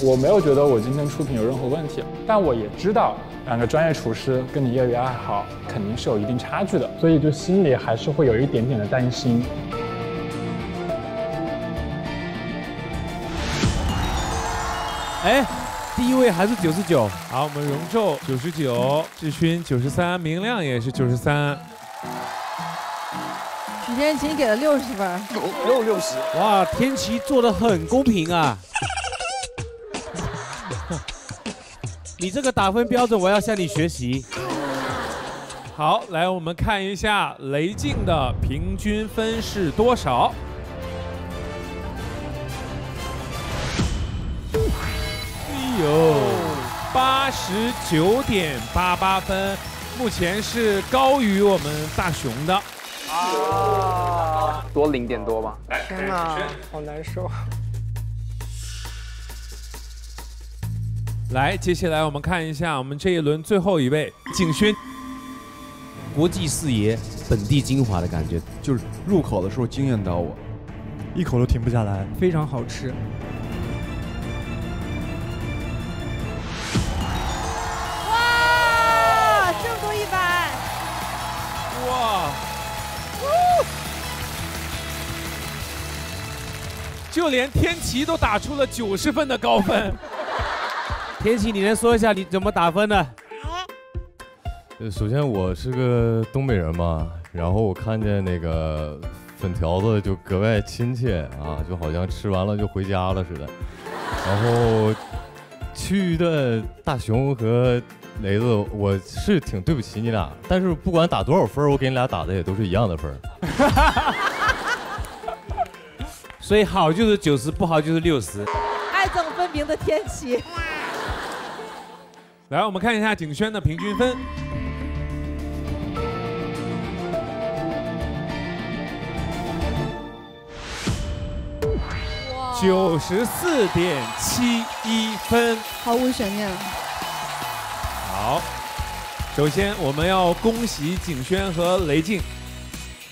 我没有觉得我今天出品有任何问题，但我也知道两个专业厨师跟你业余爱好肯定是有一定差距的，所以就心里还是会有一点点的担心。哎，第一位还是九十九，好，我们容宙九十九，志勋九十三，明亮也是九十三。 许天琪给了六十分，没有六十。哇，天琪做的很公平啊！你这个打分标准，我要向你学习。好，来我们看一下雷静的平均分是多少？哎呦，八十九点八八分，目前是高于我们大熊的。 啊，多零点多吧！天哪，好难受。来，接下来我们看一下我们这一轮最后一位景轩，国际四爷，本地精华的感觉，就是入口的时候惊艳到我，一口都停不下来，非常好吃。哇，正负一百！哇。 就连天琪都打出了九十分的高分。天琪，你能说一下你怎么打分的？呃，首先我是个东北人嘛，然后我看见那个粉条子就格外亲切啊，就好像吃完了就回家了似的。然后，区域的大熊和雷子，我是挺对不起你俩，但是不管打多少分，我给你俩打的也都是一样的分。所以好就是九十，不好就是六十。爱憎分明的天琪。来，我们看一下景轩的平均分。九十四点七一分，毫无悬念。好，首先我们要恭喜景轩和雷静。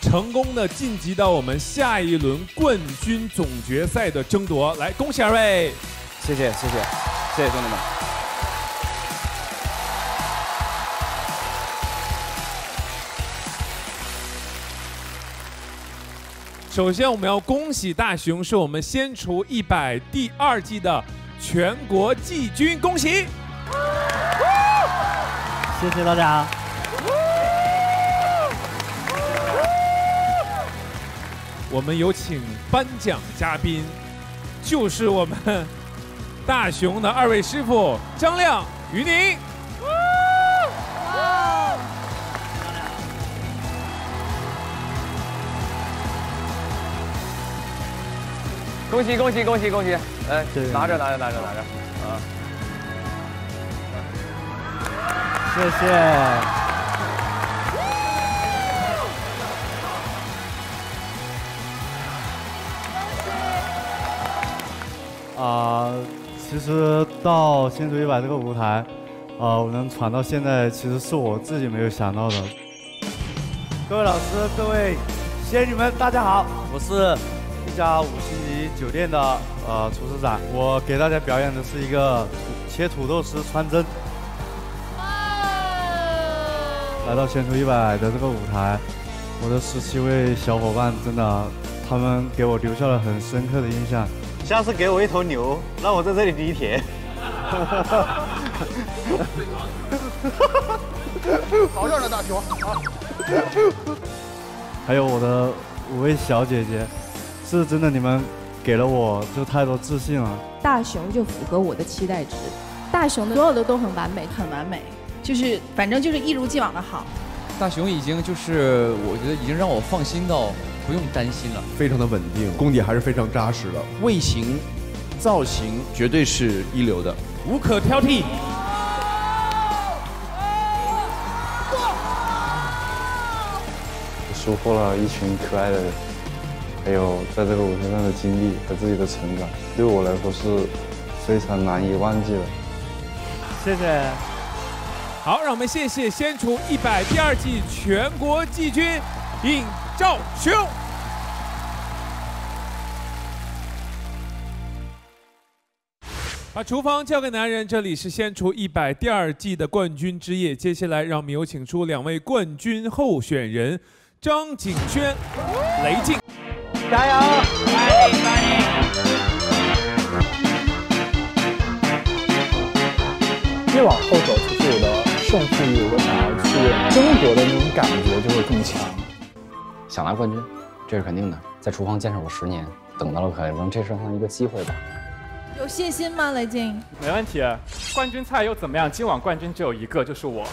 成功的晋级到我们下一轮冠军总决赛的争夺，来恭喜二位！谢谢谢谢谢谢兄弟们。首先，我们要恭喜大熊，是我们《先厨一百》第二季的全国季军，恭喜！谢谢大家。 我们有请颁奖嘉宾，就是我们大熊的二位师傅张亮、于宁。恭喜恭喜恭喜恭喜！哎，拿着拿着拿着拿着，啊！谢谢。 啊、呃，其实到《先厨一百》这个舞台，啊、呃，我能传到现在，其实是我自己没有想到的。各位老师，各位仙女们，大家好，我是一家五星级酒店的呃厨师长，我给大家表演的是一个切土豆丝穿针。来到《先厨一百》的这个舞台，我的十七位小伙伴真的，他们给我留下了很深刻的印象。 下次给我一头牛，让我在这里犁田。好样的，大熊！还有我的五位小姐姐，是真的，你们给了我就太多自信了。大熊就符合我的期待值，大熊的所有的都很完美，很完美，就是反正就是一如既往的好。大熊已经就是我觉得已经让我放心到不用担心了，非常的稳定，功底还是非常扎实的，味型、造型绝对是一流的，无可挑剔。 收获了一群可爱的人，还有在这个舞台上的经历和自己的成长，对我来说是非常难以忘记的。谢谢。好，让我们谢谢《先厨一百》第二季全国季军尹兆雄。把厨房交给男人，这里是《先厨一百》第二季的冠军之夜。接下来，让我们有请出两位冠军候选人。 张景轩、雷静，加油！加油！加油！越往后走，其实我的胜负欲，我想要去争夺的那种感觉就会更强。想拿冠军，这是肯定的。在厨房坚守了十年，等到了可能这算是一个机会吧。有信心吗，雷静？没问题。冠军菜又怎么样？今晚冠军只有一个，就是我，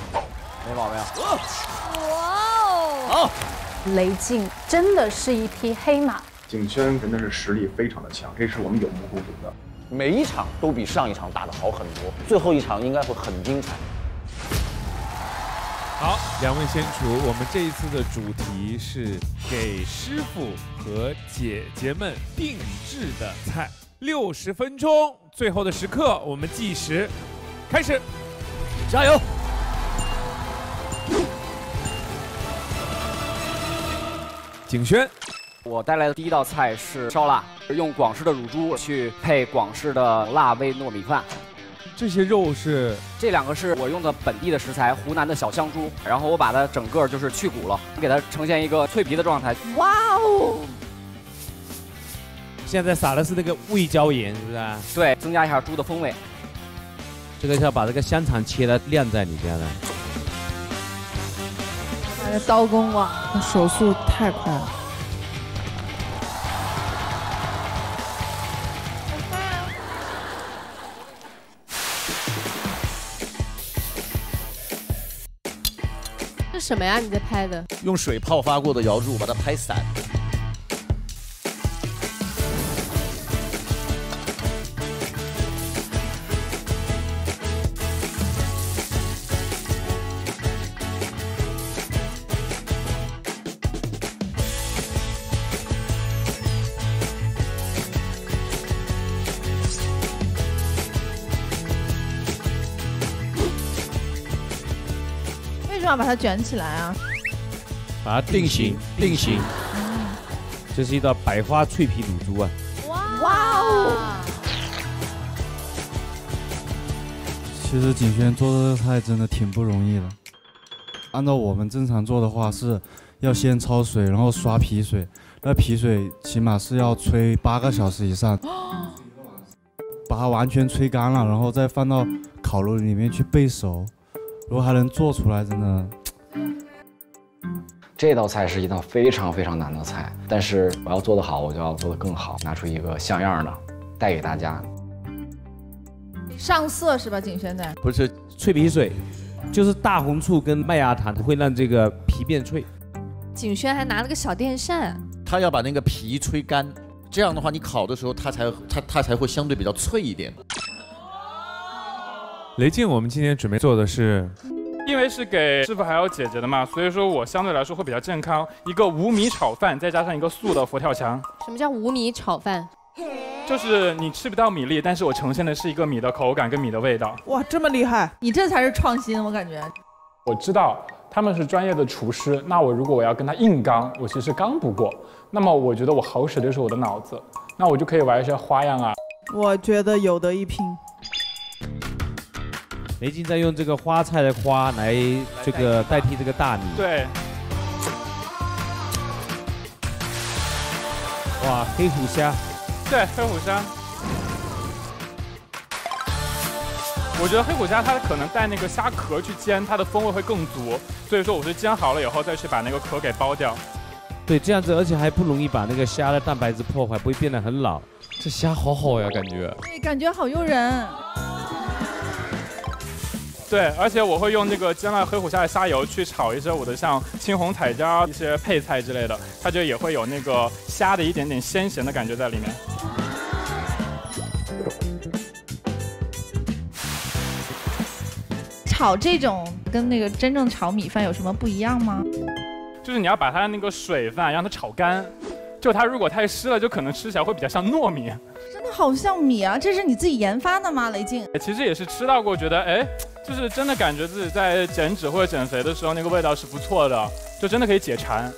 没毛病。哇哦！ 雷静真的是一匹黑马，景轩真的是实力非常的强，这是我们有目共睹的。每一场都比上一场打得好很多，最后一场应该会很精彩。好，两位先厨，我们这一次的主题是给师傅和姐姐们定制的菜。六十分钟，最后的时刻，我们计时开始，加油！ 景轩，我带来的第一道菜是烧腊，用广式的乳猪去配广式的辣味糯米饭。这些肉是？这两个是我用的本地的食材，湖南的小香猪，然后我把它整个就是去骨了，给它呈现一个脆皮的状态。哇哦！现在撒的是那个味椒盐，是不是？对，增加一下猪的风味。这个是要把这个香肠切的晾在里边的。 刀工哇，手速太快了！这什么呀？你在拍的？用水泡发过的瑶柱把它拍散。要把它卷起来啊！把它定型，定型。嗯、这是一道百花脆皮卤猪啊！哇哦！其实景轩做这个菜真的挺不容易的。按照我们正常做的话，是要先焯水，然后刷皮水。那皮水起码是要吹八个小时以上，哦、把它完全吹干了，然后再放到烤炉里面去焙熟。 如果还能做出来，真的。这道菜是一道非常非常难的菜，但是我要做得好，我就要做得更好，拿出一个像样的，带给大家。上色是吧，景轩在？不是脆皮水，就是大红醋跟麦芽糖，它会让这个皮变脆。景轩还拿了个小电扇，他要把那个皮吹干，这样的话你烤的时候，它才它它才会相对比较脆一点。 雷静，我们今天准备做的是，因为是给师傅还有姐姐的嘛，所以说我相对来说会比较健康。一个无米炒饭，再加上一个素的佛跳墙。什么叫无米炒饭？就是你吃不到米粒，但是我呈现的是一个米的口感跟米的味道。哇，这么厉害！你这才是创新，我感觉。我知道他们是专业的厨师，那我如果我要跟他硬刚，我其实刚不过。那么我觉得我好使的就是我的脑子，那我就可以玩一些花样啊。我觉得有得一拼。 雷静在用这个花菜的花来这个代替这个大米。对。哇，黑虎虾。对，黑虎虾。我觉得黑虎虾它可能带那个虾壳去煎，它的风味会更足。所以说我是煎好了以后再去把那个壳给剥掉。对，这样子而且还不容易把那个虾的蛋白质破坏，不会变得很老。这虾好好呀，感觉。对，感觉好诱人。对，而且我会用这个煎了黑虎虾的虾油去炒一些我的像青红彩椒一些配菜之类的，它就也会有那个虾的一点点鲜咸的感觉在里面。炒这种跟那个真正炒米饭有什么不一样吗？就是你要把它的那个水分让它炒干，就它如果太湿了，就可能吃起来会比较像糯米。 好像米啊，这是你自己研发的吗，雷静？其实也是吃到过，觉得哎，就是真的感觉自己在减脂或者减肥的时候，那个味道是不错的，就真的可以解馋。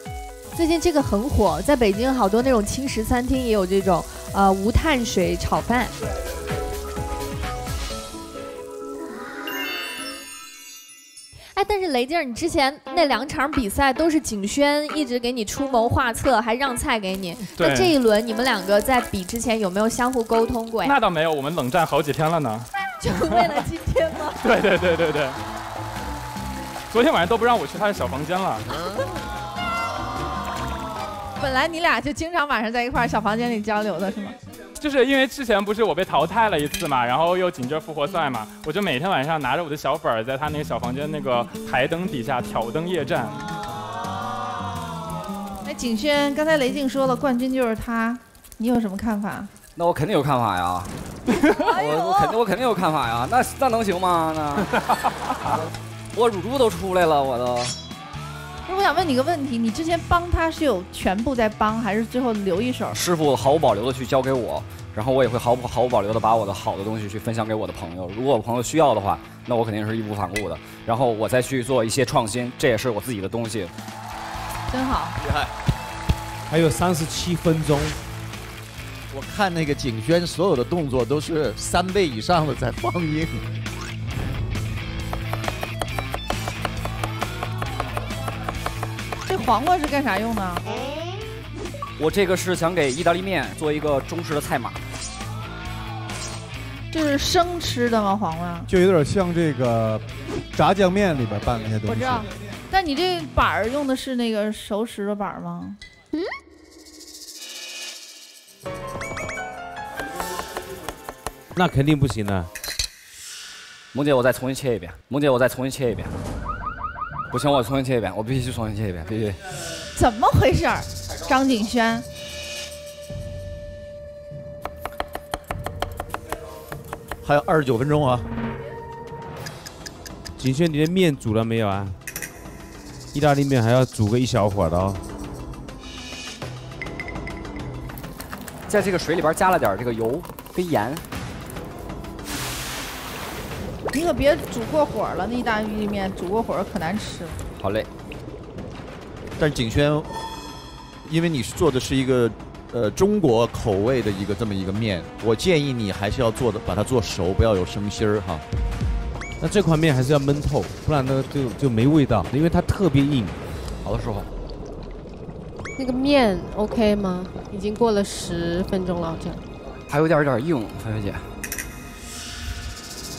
最近这个很火，在北京好多那种轻食餐厅也有这种呃无碳水炒饭。哎，但是雷静，你之前那两场比赛都是景轩一直给你出谋划策，还让菜给你。那这一轮你们两个在比之前有没有相互沟通过呀？那倒没有，我们冷战好几天了呢。就为了今天吗？对对对对对。昨天晚上都不让我去他的小房间了。本来你俩就经常晚上在一块儿小房间里交流的是吗？ 就是因为之前不是我被淘汰了一次嘛，然后又紧接着复活赛嘛，我就每天晚上拿着我的小本儿，在他那个小房间那个台灯底下挑灯夜战。哎，景轩，刚才雷静说了，冠军就是他，你有什么看法？那我肯定有看法呀，我我肯定我肯定有看法呀，那那能行吗？那我乳猪都出来了，我都。 我想问你个问题，你之前帮他是有全部在帮，还是最后留一手？师傅毫无保留的去交给我，然后我也会毫不毫无保留的把我的好的东西去分享给我的朋友。如果我朋友需要的话，那我肯定是义无反顾的。然后我再去做一些创新，这也是我自己的东西。真好，厉害！还有三十七分钟，我看那个景轩所有的动作都是三倍以上的在放映。 黄瓜是干啥用的？我这个是想给意大利面做一个中式的菜码。这是生吃的吗？黄瓜？就有点像这个炸酱面里边拌那些东西。我知道，但你这板儿用的是那个熟食的板儿吗？嗯。那肯定不行啊。萌姐，我再重新切一遍。萌姐，我再重新切一遍。 不行，我重新切一遍，我必须重新切一遍，必须。怎么回事？张景轩，还有二十九分钟啊！景轩，你的面煮了没有啊？意大利面还要煮个一小会儿的哦。在这个水里边加了点这个油跟盐。你可别煮过火了，那意大利面煮过火可难吃了。好嘞。但是景轩，因为你是做的是一个呃中国口味的一个这么一个面，我建议你还是要做的把它做熟，不要有生心儿哈。那这款面还是要焖透，不然呢就就没味道，因为它特别硬。好的，师傅。那个面 OK 吗？已经过了十分钟了，这样。还有点有点硬，范小姐。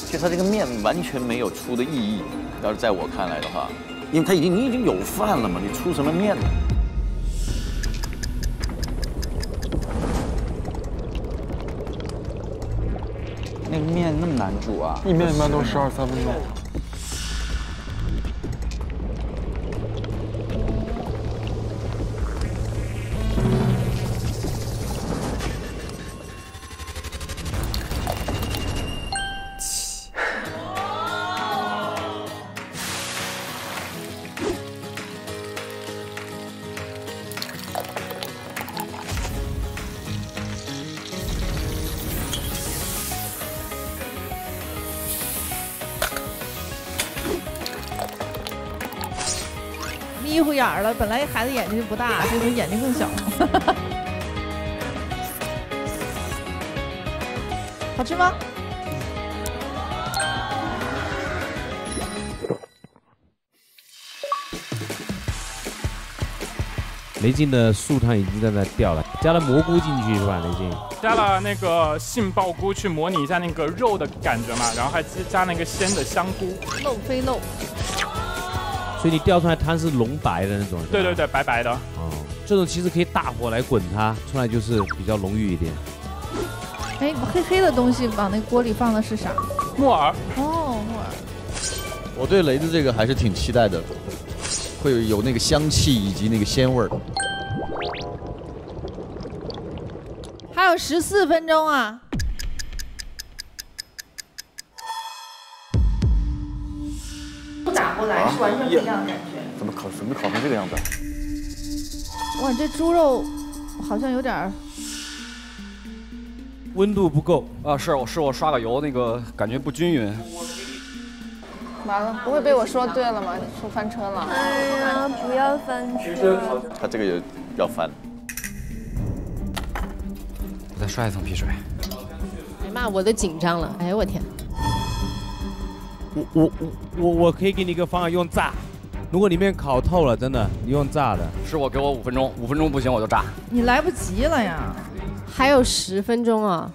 其实它这个面完全没有出的意义，要是在我看来的话，因为它已经你已经有饭了嘛，你出什么面呢？那个面那么难煮啊！一面一般都十二三分钟。了，本来孩子眼睛就不大，这回眼睛更小了。好吃吗？雷静的素汤已经在那掉了，加了蘑菇进去是吧？雷静加了那个杏鲍菇去模拟一下那个肉的感觉嘛，然后还加那个鲜的香菇。漏非漏。 所以你调出来汤是浓白的那种，对对对，白白的。哦，这种其实可以大火来滚它，出来就是比较浓郁一点。哎，黑黑的东西往那锅里放的是啥？木耳。哦，木耳。我对雷子这个还是挺期待的，会有那个香气以及那个鲜味儿。还有十四分钟啊！不打不来是完全不一样的感觉。啊、怎么烤？怎么烤成这个样子、啊？哇，这猪肉好像有点温度不够啊！是我是我刷个油，那个感觉不均匀。 完了，不会被我说对了吗？你说翻车了？哎呀，不要翻车！他这个也要翻。我再刷一层皮水。哎妈，我都紧张了！哎呦我天！我我我我可以给你一个方案，用炸。如果里面烤透了，真的，你用炸的。是我给我五分钟，五分钟不行我就炸。你来不及了呀！还有十分钟啊！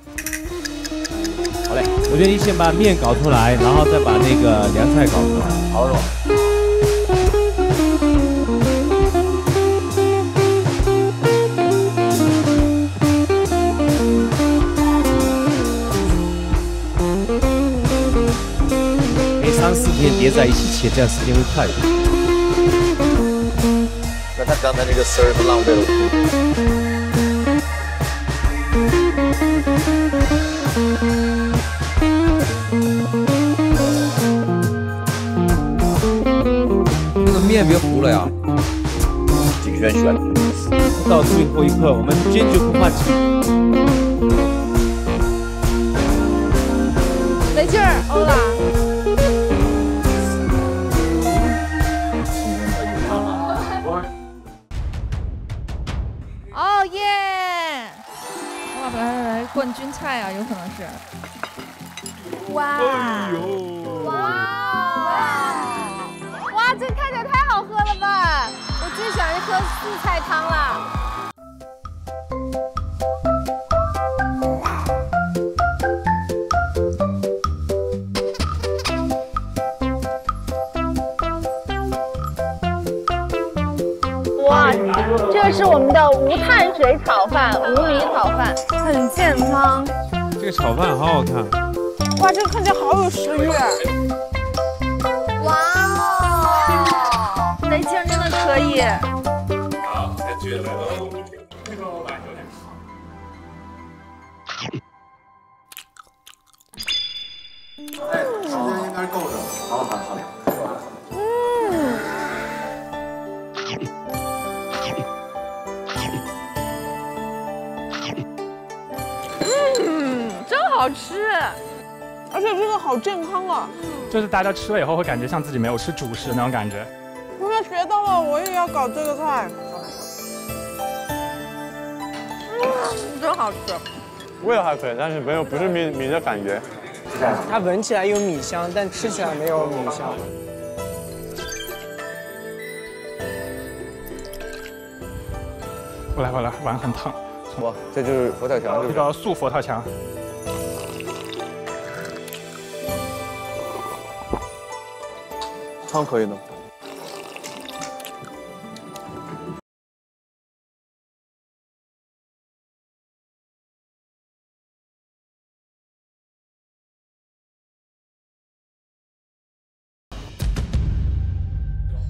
好嘞，我觉得你先把面搞出来，然后再把那个凉菜搞出来，好了。每三四片叠在一起切，这样时间会快一点。那他刚才那个丝儿都浪费了。 这个面别糊了呀，紧旋旋。到最后一刻，我们坚决不放弃。来劲儿，欧啦！哦耶！哇，来来来，冠军菜啊，有可能是。哇！哎呦！哇！ 哇，这看起来太好喝了吧！我最喜欢喝素菜汤了。哇，这个是我们的无碳水炒饭、无米炒饭，很健康。这个炒饭好好看。哇，这个看起来好有食欲。 雷劲真的可以。好，再举来喽！这个我买有点少。哎，时间应该够的。好好好。嗯。嗯，真好吃，而且这个好健康啊。就是大家吃了以后会感觉像自己没有吃主食那种感觉。 学到了，我也要搞这个菜。嗯，真好吃。味道还可以，但是没有不是米米的感觉。它闻起来有米香，但吃起来没有米香。过来过来，碗很烫。哇，这就是佛跳墙，这叫素佛跳墙。 汤可以的。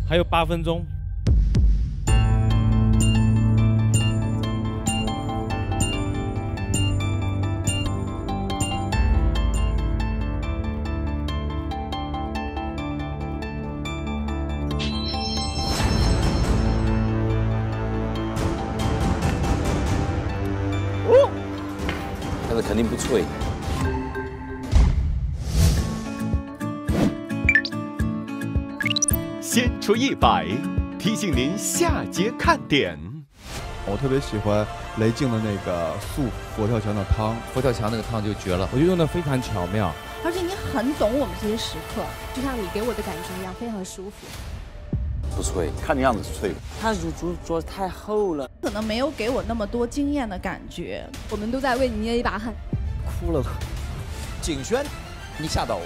还有八分钟。哦，那个肯定不脆。 先出一百，提醒您下节看点。我特别喜欢雷静的那个素佛跳墙的汤，佛跳墙那个汤就绝了，我就用的非常巧妙。而且你很懂我们这些食客，就像你给我的感觉一样，非常舒服。不脆，看样子是脆的。它煮煮煮太厚了，可能没有给我那么多惊艳的感觉。我们都在为你捏一把汗。哭了。景轩，你吓到我。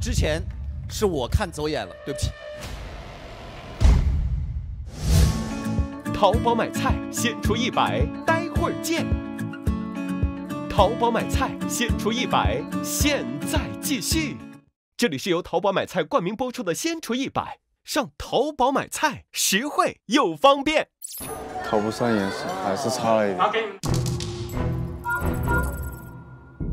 之前是我看走眼了，对不起。 淘宝买菜先出一百，待会儿见。淘宝买菜先出一百，现在继续。这里是由淘宝买菜冠名播出的《先厨一百》，上淘宝买菜实惠又方便。考不上也是，还是差了一点。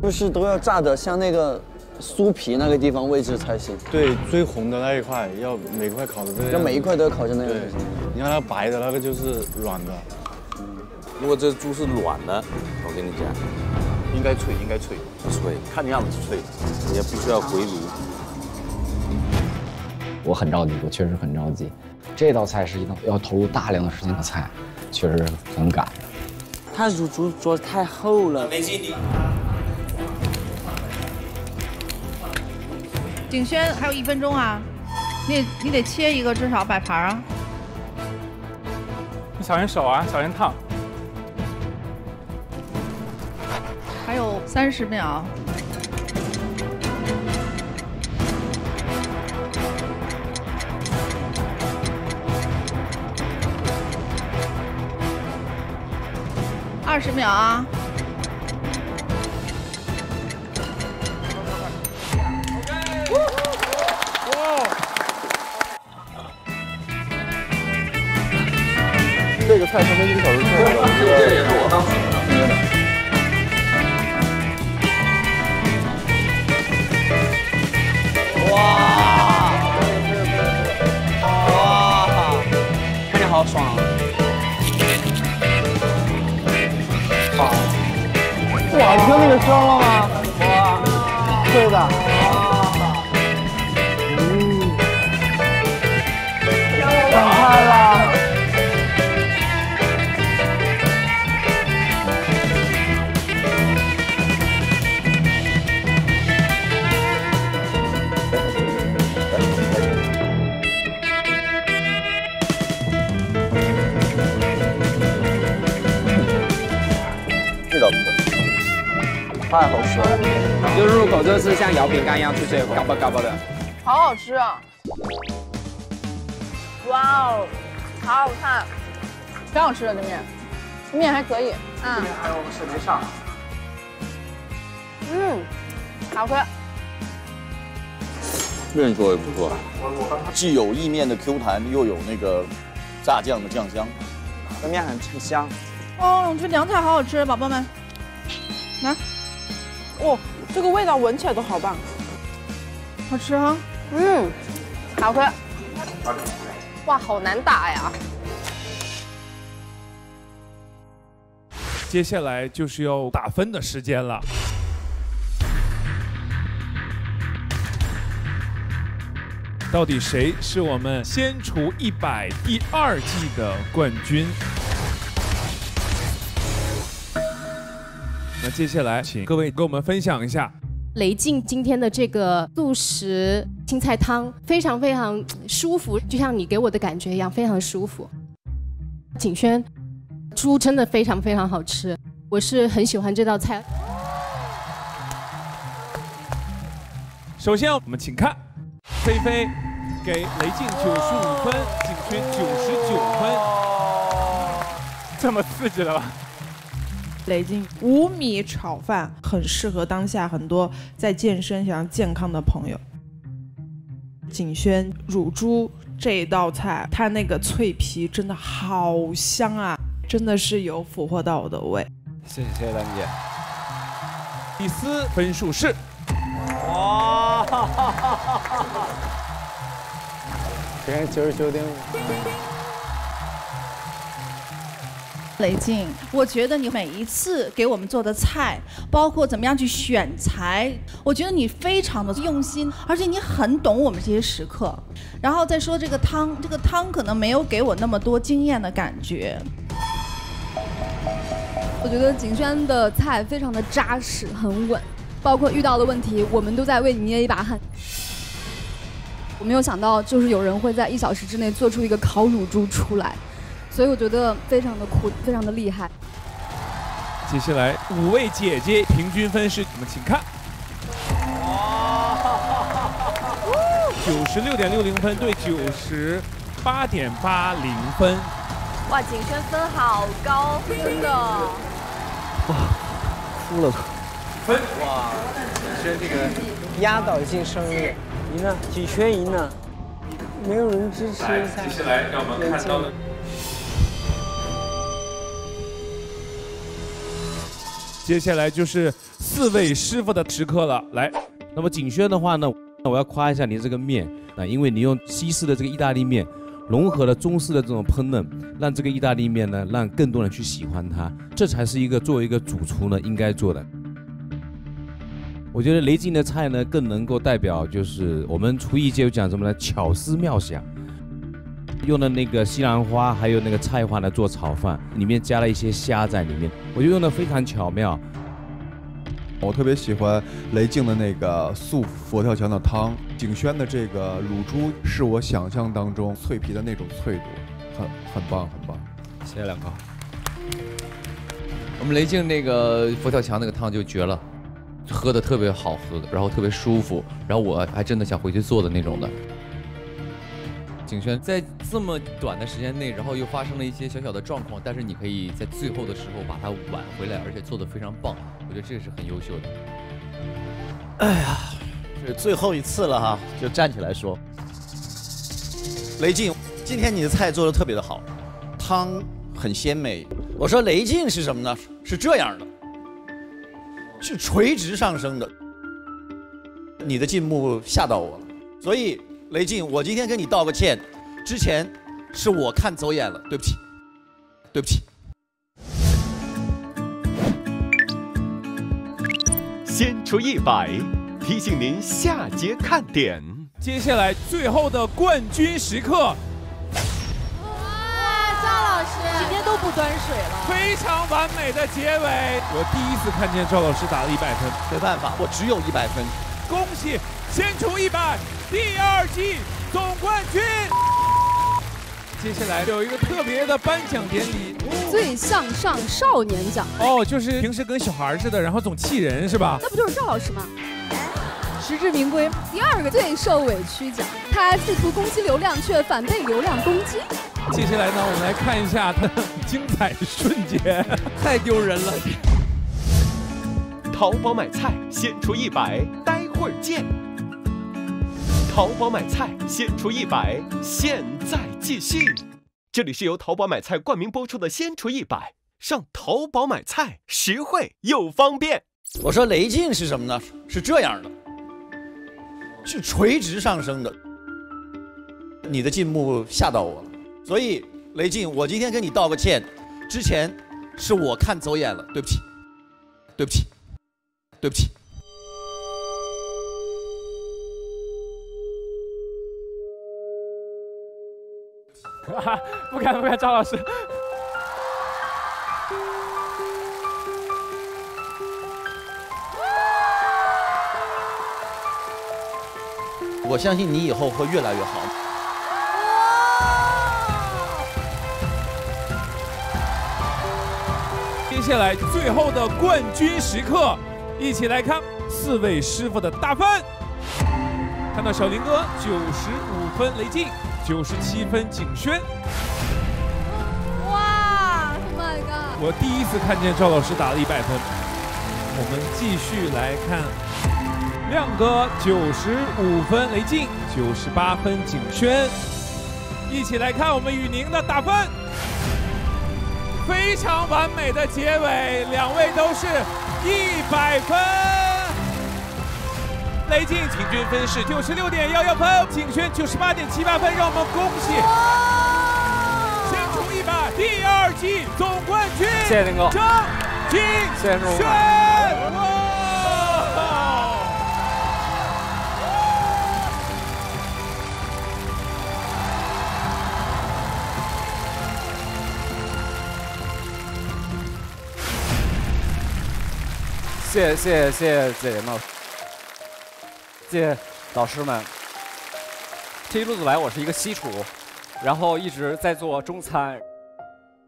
就是都要炸的像那个酥皮那个地方位置才行。对，最红的那一块要每块烤的这样。要每一块都要烤成那个样子。你看它白的那个就是软的。 如果这猪是软的，我跟你讲，应该脆，应该脆，脆，看样子脆，你也必须要回炉。我很着急，我确实很着急。这道菜是一道要投入大量的时间的菜，确实很赶。它煮猪肘太厚了。没劲的。景轩，还有一分钟啊，你你得切一个，至少摆盘啊。你小心手啊，小心烫。 还有三十秒，二十秒啊！这个菜他们一个小时做的，这个也是我当时。 好爽啊！哇！哇！你听那个声了吗？哇！对的。嗯。厉害了！太好吃了，就入口就是像咬饼干一样脆脆，嘎巴嘎巴的，好好吃啊！哇哦，好好看，挺好吃的这面，面还可以，嗯。这边还有我们是没上。嗯，好吃。面做也不错，既有意面的 Q 弹，又有那个炸酱的酱香，这面很很香。哦，这凉菜好好吃，宝宝们，来。 哦，这个味道闻起来都好棒，好吃哈、啊，嗯，好喝，哇，好难打呀！接下来就是要打分的时间了。到底谁是我们《先厨一百》第二季的冠军？ 那接下来，请各位跟我们分享一下雷静今天的这个素食青菜汤，非常非常舒服，就像你给我的感觉一样，非常舒服。景轩，猪真的非常非常好吃，我是很喜欢这道菜。首先，我们请看，菲菲给雷静九十五分，景轩九十九分，这么刺激了吧？ 雷静五米炒饭很适合当下很多在健身想要健康的朋友。景轩乳猪这一道菜，它那个脆皮真的好香啊，真的是有俘获到我的胃。谢谢兰姐。第四分数是，哇，今天九十九点五。 雷静，我觉得你每一次给我们做的菜，包括怎么样去选材，我觉得你非常的用心，而且你很懂我们这些食客。然后再说这个汤，这个汤可能没有给我那么多惊艳的感觉。我觉得景轩的菜非常的扎实，很稳，包括遇到的问题，我们都在为你捏一把汗。我没有想到，就是有人会在一小时之内做出一个烤乳猪出来。 所以我觉得非常的酷，非常的厉害。接下来五位姐姐平均分是，我们请看，九十六点六零分对九十八点八零分。哇，景轩分好高，真的。哇，哭了。分哇，景轩这个压倒性胜利。赢了，几圈赢了，没有人支持。来，接下来让我们看到的。 接下来就是四位师傅的时刻了，来，那么景轩的话呢，我要夸一下你这个面啊，因为你用西式的这个意大利面，融合了中式的这种烹饪，让这个意大利面呢，让更多人去喜欢它，这才是一个作为一个主厨呢应该做的。我觉得雷静的菜呢，更能够代表就是我们厨艺界有讲什么呢？巧思妙想，用的那个西兰花还有那个菜花来做炒饭，里面加了一些虾在里面。 我就用的非常巧妙，我特别喜欢雷静的那个素佛跳墙的汤，景轩的这个卤猪是我想象当中脆皮的那种脆度，很很棒，很棒。谢谢两哥。我们雷静那个佛跳墙那个汤就绝了，喝的特别好喝，然后特别舒服，然后我还真的想回去做的那种的。景轩在这么短的时间内，然后又发生了一些小小的状况，但是你可以在最后的时候把它挽回来，而且做得非常棒，我觉得这个是很优秀的。哎呀，这是最后一次了哈，就站起来说，雷静，今天你的菜做得特别的好，汤很鲜美。我说雷静是什么呢？是这样的，是垂直上升的。你的进步吓到我了，所以。 雷静，我今天跟你道个歉，之前是我看走眼了，对不起，对不起。先出一百，提醒您下节看点。接下来最后的冠军时刻。哇，赵老师今天都不端水了，非常完美的结尾。我第一次看见赵老师打了一百分，没办法，我只有一百分。恭喜，先出一百。 第二季总冠军，接下来有一个特别的颁奖典礼，最向上少年奖。哦，就是平时跟小孩似的，然后总气人是吧？那不就是赵老师吗？实至名归。第二个最受委屈奖，他试图攻击流量，却反被流量攻击。接下来呢，我们来看一下他的精彩瞬间，太丢人了。淘宝买菜先出一百，待会儿见。 淘宝买菜先出一百，现在继续。这里是由淘宝买菜冠名播出的《先出一百》，上淘宝买菜实惠又方便。我说雷静是什么呢？是这样的，是垂直上升的。你的进步吓到我了，所以雷静，我今天跟你道个歉，之前是我看走眼了，对不起，对不起，对不起。 啊，不敢不敢，赵老师。我相信你以后会越来越好。接下来最后的冠军时刻，一起来看四位师傅的大分。看到小林哥九十五分，雷静。 九十七分，景轩。哇 ，Oh my god！ 我第一次看见赵老师打了一百分。我们继续来看，亮哥九十五分，雷静九十八分，景轩。一起来看我们雨宁的打分，非常完美的结尾，两位都是一百分。 雷静平均分是九十六点幺幺分，景轩九十八点七八分，让我们恭喜！先出一百，第二季总冠军，谢谢林哥，张景轩，谢谢谢谢谢谢林老师。 谢谢老师们。这一路走来，我是一个西厨，然后一直在做中餐。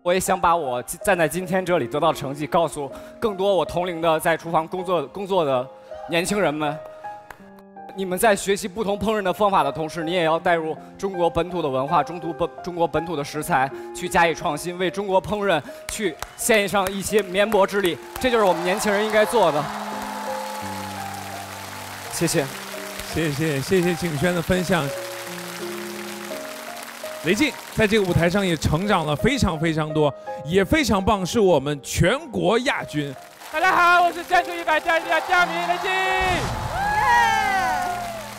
我也想把我站在今天这里得到的成绩，告诉更多我同龄的在厨房工作工作的年轻人们。你们在学习不同烹饪的方法的同时，你也要带入中国本土的文化、中途本中国本土的食材，去加以创新，为中国烹饪去献上一些绵薄之力。这就是我们年轻人应该做的。谢谢。谢谢谢谢景轩的分享。雷静在这个舞台上也成长了非常非常多，也非常棒，是我们全国亚军。大家好，我是战术一百加一的佳明雷静。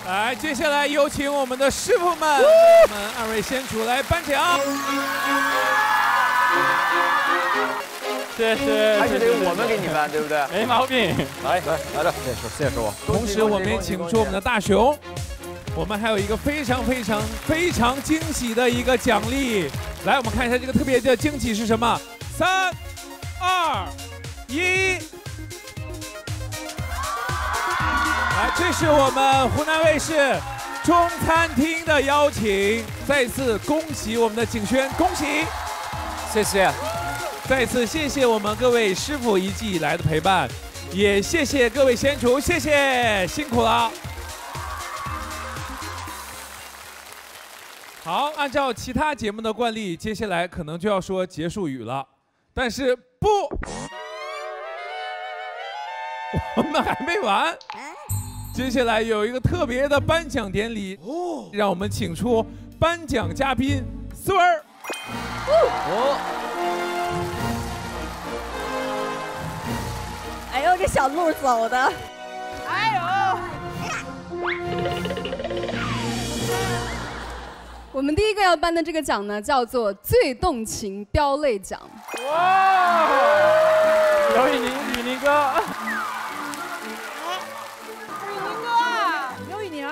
来，接下来有请我们的师傅们，我们二位先主来颁奖。这是还是得我们给你颁，对不对？没毛病。来来来了，谢谢谢谢我。同时，我们也请出我们的大熊。 我们还有一个非常非常非常惊喜的一个奖励，来，我们看一下这个特别的惊喜是什么？三、二、一，来，这是我们湖南卫视中餐厅的邀请，再次恭喜我们的景轩，恭喜，谢谢，再次谢谢我们各位师傅一季以来的陪伴，也谢谢各位先厨，谢谢，辛苦了。 好，按照其他节目的惯例，接下来可能就要说结束语了，但是不，我们还没完，接下来有一个特别的颁奖典礼，哦，让我们请出颁奖嘉宾思文儿。哦，哎呦，这小路走的，哎呦。 我们第一个要颁的这个奖呢，叫做最动情飙泪奖。哇！有雨宁，雨宁哥，雨宁哥，刘雨宁。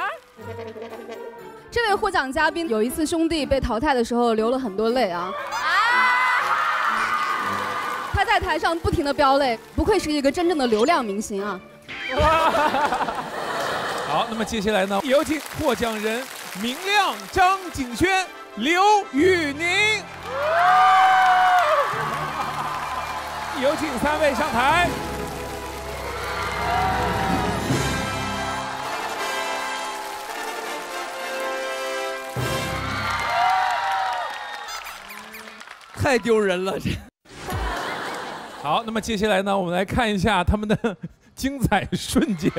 这位获奖嘉宾有一次兄弟被淘汰的时候流了很多泪啊。他在台上不停的飙泪，不愧是一个真正的流量明星啊。好，那么接下来呢，有请获奖人。 明亮、张景轩、刘雨宁，有请三位上台。太丢人了，这。好，那么接下来呢，我们来看一下他们的精彩瞬间。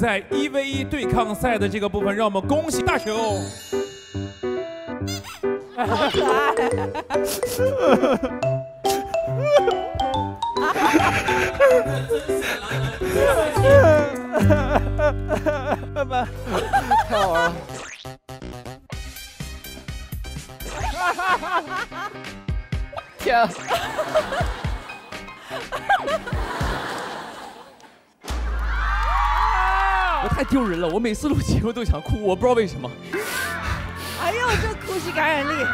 在一 v 一对抗赛的这个部分，让我们恭喜大熊！好可爱！爸爸，太好玩了！天啊！ 我太丢人了，我每次录节目都想哭，我不知道为什么。哎呦，这哭戏感染力！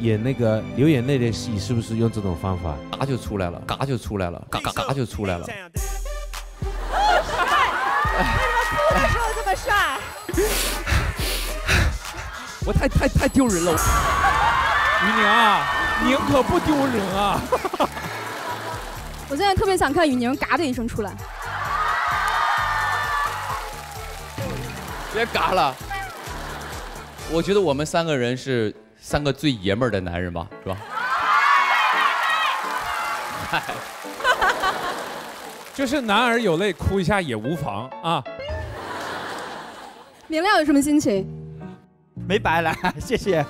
演那个流眼泪的戏，是不是用这种方法？嘎就出来了，嘎就出来了，嘎嘎嘎就出来了。好帅！为什么哭的时候这么帅？我太太太丢人了。雨宁啊，宁可不丢人啊！我现在特别想看雨宁嘎的一声出来。 别嘎了！我觉得我们三个人是三个最爷们儿的男人吧，是吧？就是男儿有泪哭一下也无妨啊。明亮有什么心情？没白来，谢谢。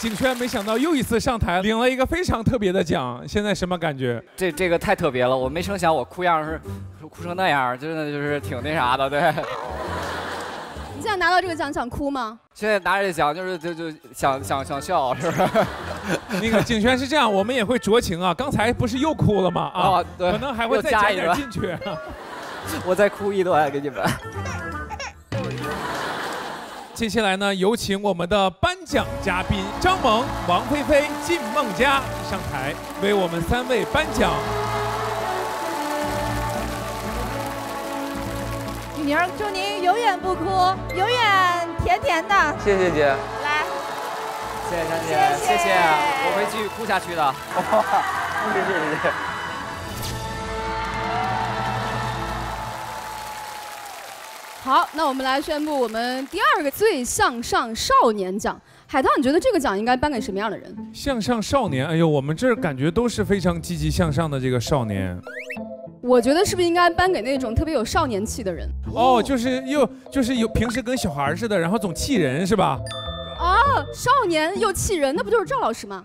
景轩没想到又一次上台领了一个非常特别的奖，现在什么感觉？这这个太特别了，我没成想我哭样是。 哭成那样，真的就是挺那啥的，对。你现在拿到这个奖想哭吗？现在拿着奖就是就就想想想笑，是不是？那个景轩是这样，我们也会酌情啊。刚才不是又哭了吗？啊，哦、对可能还会再加一点进去。我再哭一段给你们。接下来呢，有请我们的颁奖嘉宾张萌、王菲菲、靳梦佳上台为我们三位颁奖。 雨宁，祝您永远不哭，永远甜甜的。谢谢姐，来，谢谢张姐，谢谢，我会继续哭下去的。谢谢谢谢。好，那我们来宣布我们第二个最向上少年奖。海涛，你觉得这个奖应该颁给什么样的人？向上少年，哎呦，我们这儿感觉都是非常积极向上的这个少年。我觉得是不是应该颁给那种特别有少年气的人？哦，就是又就是有平时跟小孩似的，然后总气人是吧？哦，少年又气人，那不就是赵老师吗？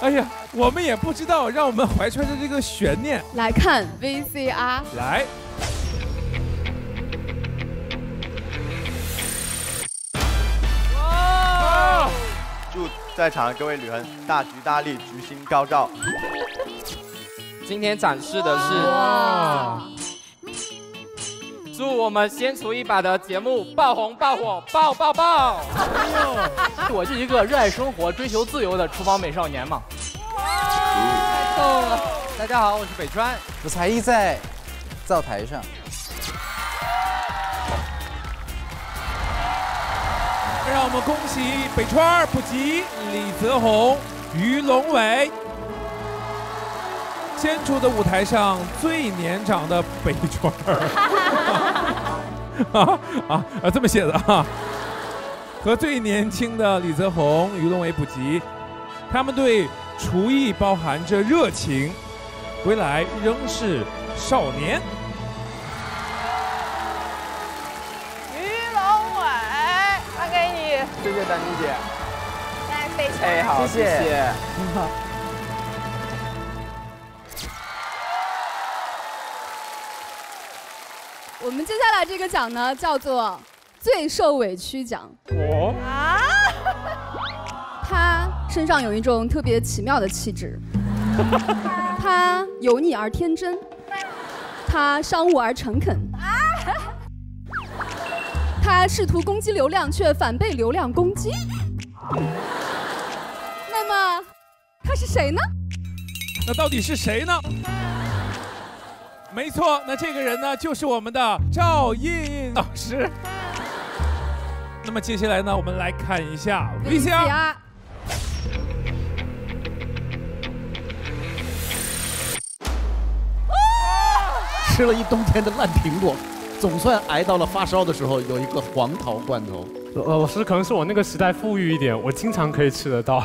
哎呀，我们也不知道，让我们怀揣着这个悬念来看 V C R。来。 祝在场的各位旅人大吉大利，举心高照。今天展示的是，祝我们先厨一把的节目爆红、爆火、爆爆爆！我是一个热爱生活、追求自由的厨房美少年嘛。太逗了！大家好，我是北川，我才艺在灶台上。 让我们恭喜北川、普吉、李泽宏、于龙伟。先出的舞台上最年长的北川啊啊啊！这么写的啊，和最年轻的李泽宏、于龙伟、普吉，他们对厨艺包含着热情，归来仍是少年。 谢谢丹妮姐，来非常哎好，谢谢。我们接下来这个奖呢，叫做最受委屈奖。我啊，他身上有一种特别奇妙的气质，他油腻而天真，他商务而诚恳。 他试图攻击流量，却反被流量攻击。那么，他是谁呢？那到底是谁呢？没错，那这个人呢，就是我们的赵胤老师。那么接下来呢，我们来看一下 V C R。 吃了一冬天的烂苹果。 总算挨到了发烧的时候，有一个黄桃罐头。老师，可能是我那个时代富裕一点，我经常可以吃得到。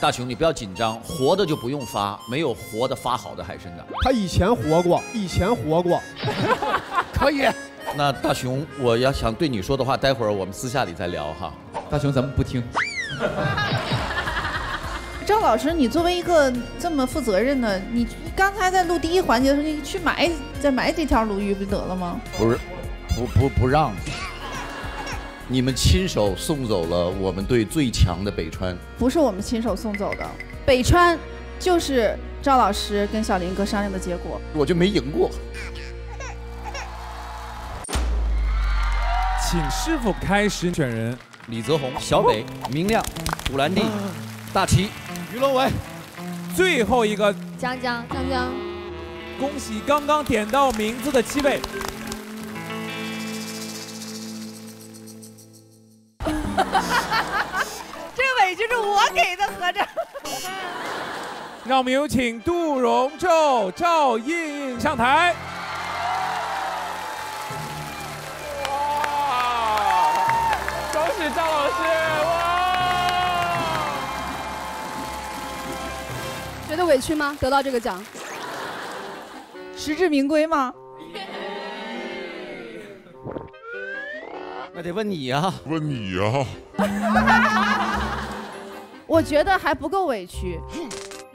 大雄，你不要紧张，活的就不用发，没有活的发好的海参的。他以前活过，以前活过。可以。那大雄，我要想对你说的话，待会儿我们私下里再聊哈。大雄，咱们不听。赵老师，你作为一个这么负责任的，你刚才在录第一环节的时候，你去买再买几条鲈鱼不就得了吗？不是，不不不让，你们亲手送走了我们队最强的北川。不是我们亲手送走的，北川就是赵老师跟小林哥商量的结果。我就没赢过。请师傅开始选人：李泽宏、小北、明亮、古兰蒂、大齐。 于龙伟，最后一个江江江江，恭喜刚刚点到名字的七位。这委屈是我给的，合着。让我们有请杜荣宙、赵胤上台。哇！恭喜赵老师！哇！ 觉得委屈吗？得到这个奖，实至名归吗？那得问你呀、啊，问你呀、啊。我觉得还不够委屈，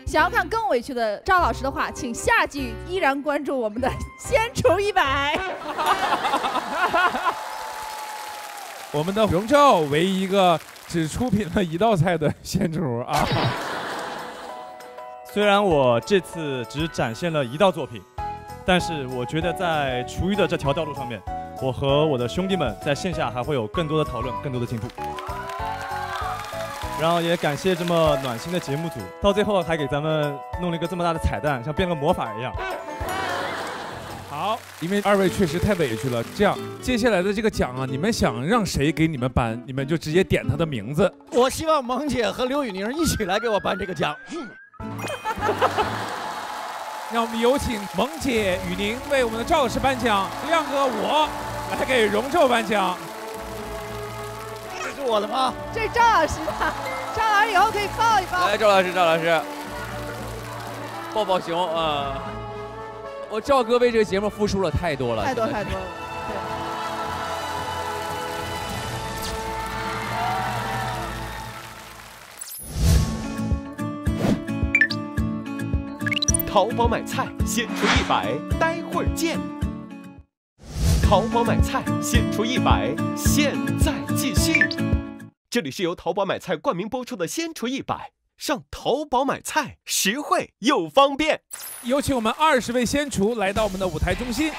想要看更委屈的赵老师的话，请下季依然关注我们的先厨一百。我们的荣兆为一个只出品了一道菜的先厨啊。虽然我这次只展现了一道作品，但是我觉得在厨艺的这条道路上面，我和我的兄弟们在线下还会有更多的讨论，更多的进步。然后也感谢这么暖心的节目组，到最后还给咱们弄了一个这么大的彩蛋，像变了魔法一样。好，因为二位确实太委屈了。这样，接下来的这个奖啊，你们想让谁给你们颁，你们就直接点他的名字。我希望萌姐和刘宇宁一起来给我颁这个奖。 让我们有请萌姐、雨宁为我们的赵老师颁奖，亮哥我来给荣宙颁奖。我了吗？这是张老师的，张老师以后可以抱一抱。来，赵老师，赵老师，抱抱熊啊！我赵哥为这个节目付出了太多了，太多太多了。对。 淘宝买菜先出一百，待会儿见。淘宝买菜先出一百，现在继续。这里是由淘宝买菜冠名播出的《先出一百》，上淘宝买菜实惠又方便。有请我们二十位先厨来到我们的舞台中心。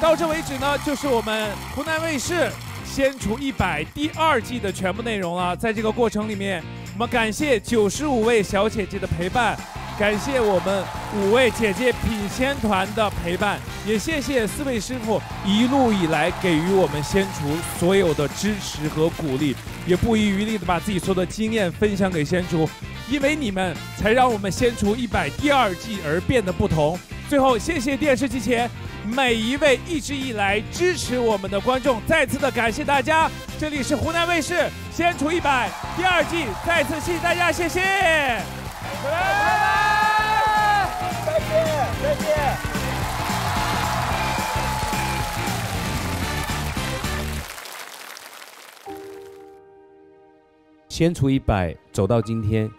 到这为止呢，就是我们湖南卫视。 先厨一百第二季的全部内容啊，在这个过程里面，我们感谢九十五位小姐姐的陪伴，感谢我们五位姐姐品鲜团的陪伴，也谢谢四位师傅一路以来给予我们先厨所有的支持和鼓励，也不遗余力的把自己所有的经验分享给先厨，因为你们才让我们先厨一百第二季而变得不同。最后，谢谢电视机前。 每一位一直以来支持我们的观众，再次的感谢大家！这里是湖南卫视《先厨一百》第二季，再次谢谢大家，谢谢！拜拜！再见，再见！先厨一百走到今天，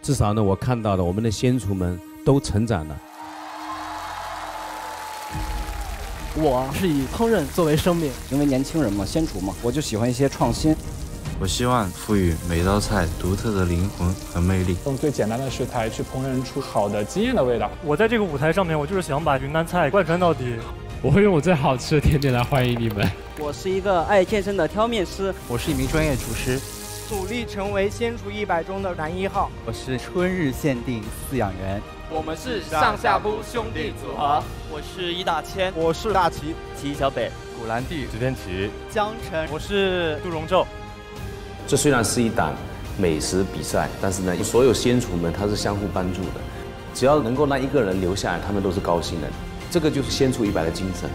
至少呢，我看到了我们的先厨们都成长了。 我是以烹饪作为生命，因为年轻人嘛，先厨嘛，我就喜欢一些创新。我希望赋予每道菜独特的灵魂和魅力，用最简单的食材去烹饪出好的、惊艳的味道。我在这个舞台上面，我就是想把云南菜贯穿到底。我会用我最好吃的甜点来欢迎你们。我是一个爱健身的挑面师，我是一名专业厨师，努力成为先厨一百中的男一号。我是春日限定饲养员。 我们是上下铺兄弟组合，我是易大千，我是大齐，齐小北，古兰蒂，石天奇，江晨，我是杜荣宙。这虽然是一档美食比赛，但是呢，所有先厨们他是相互帮助的，只要能够让一个人留下来，他们都是高兴的。这个就是先厨一百的精神。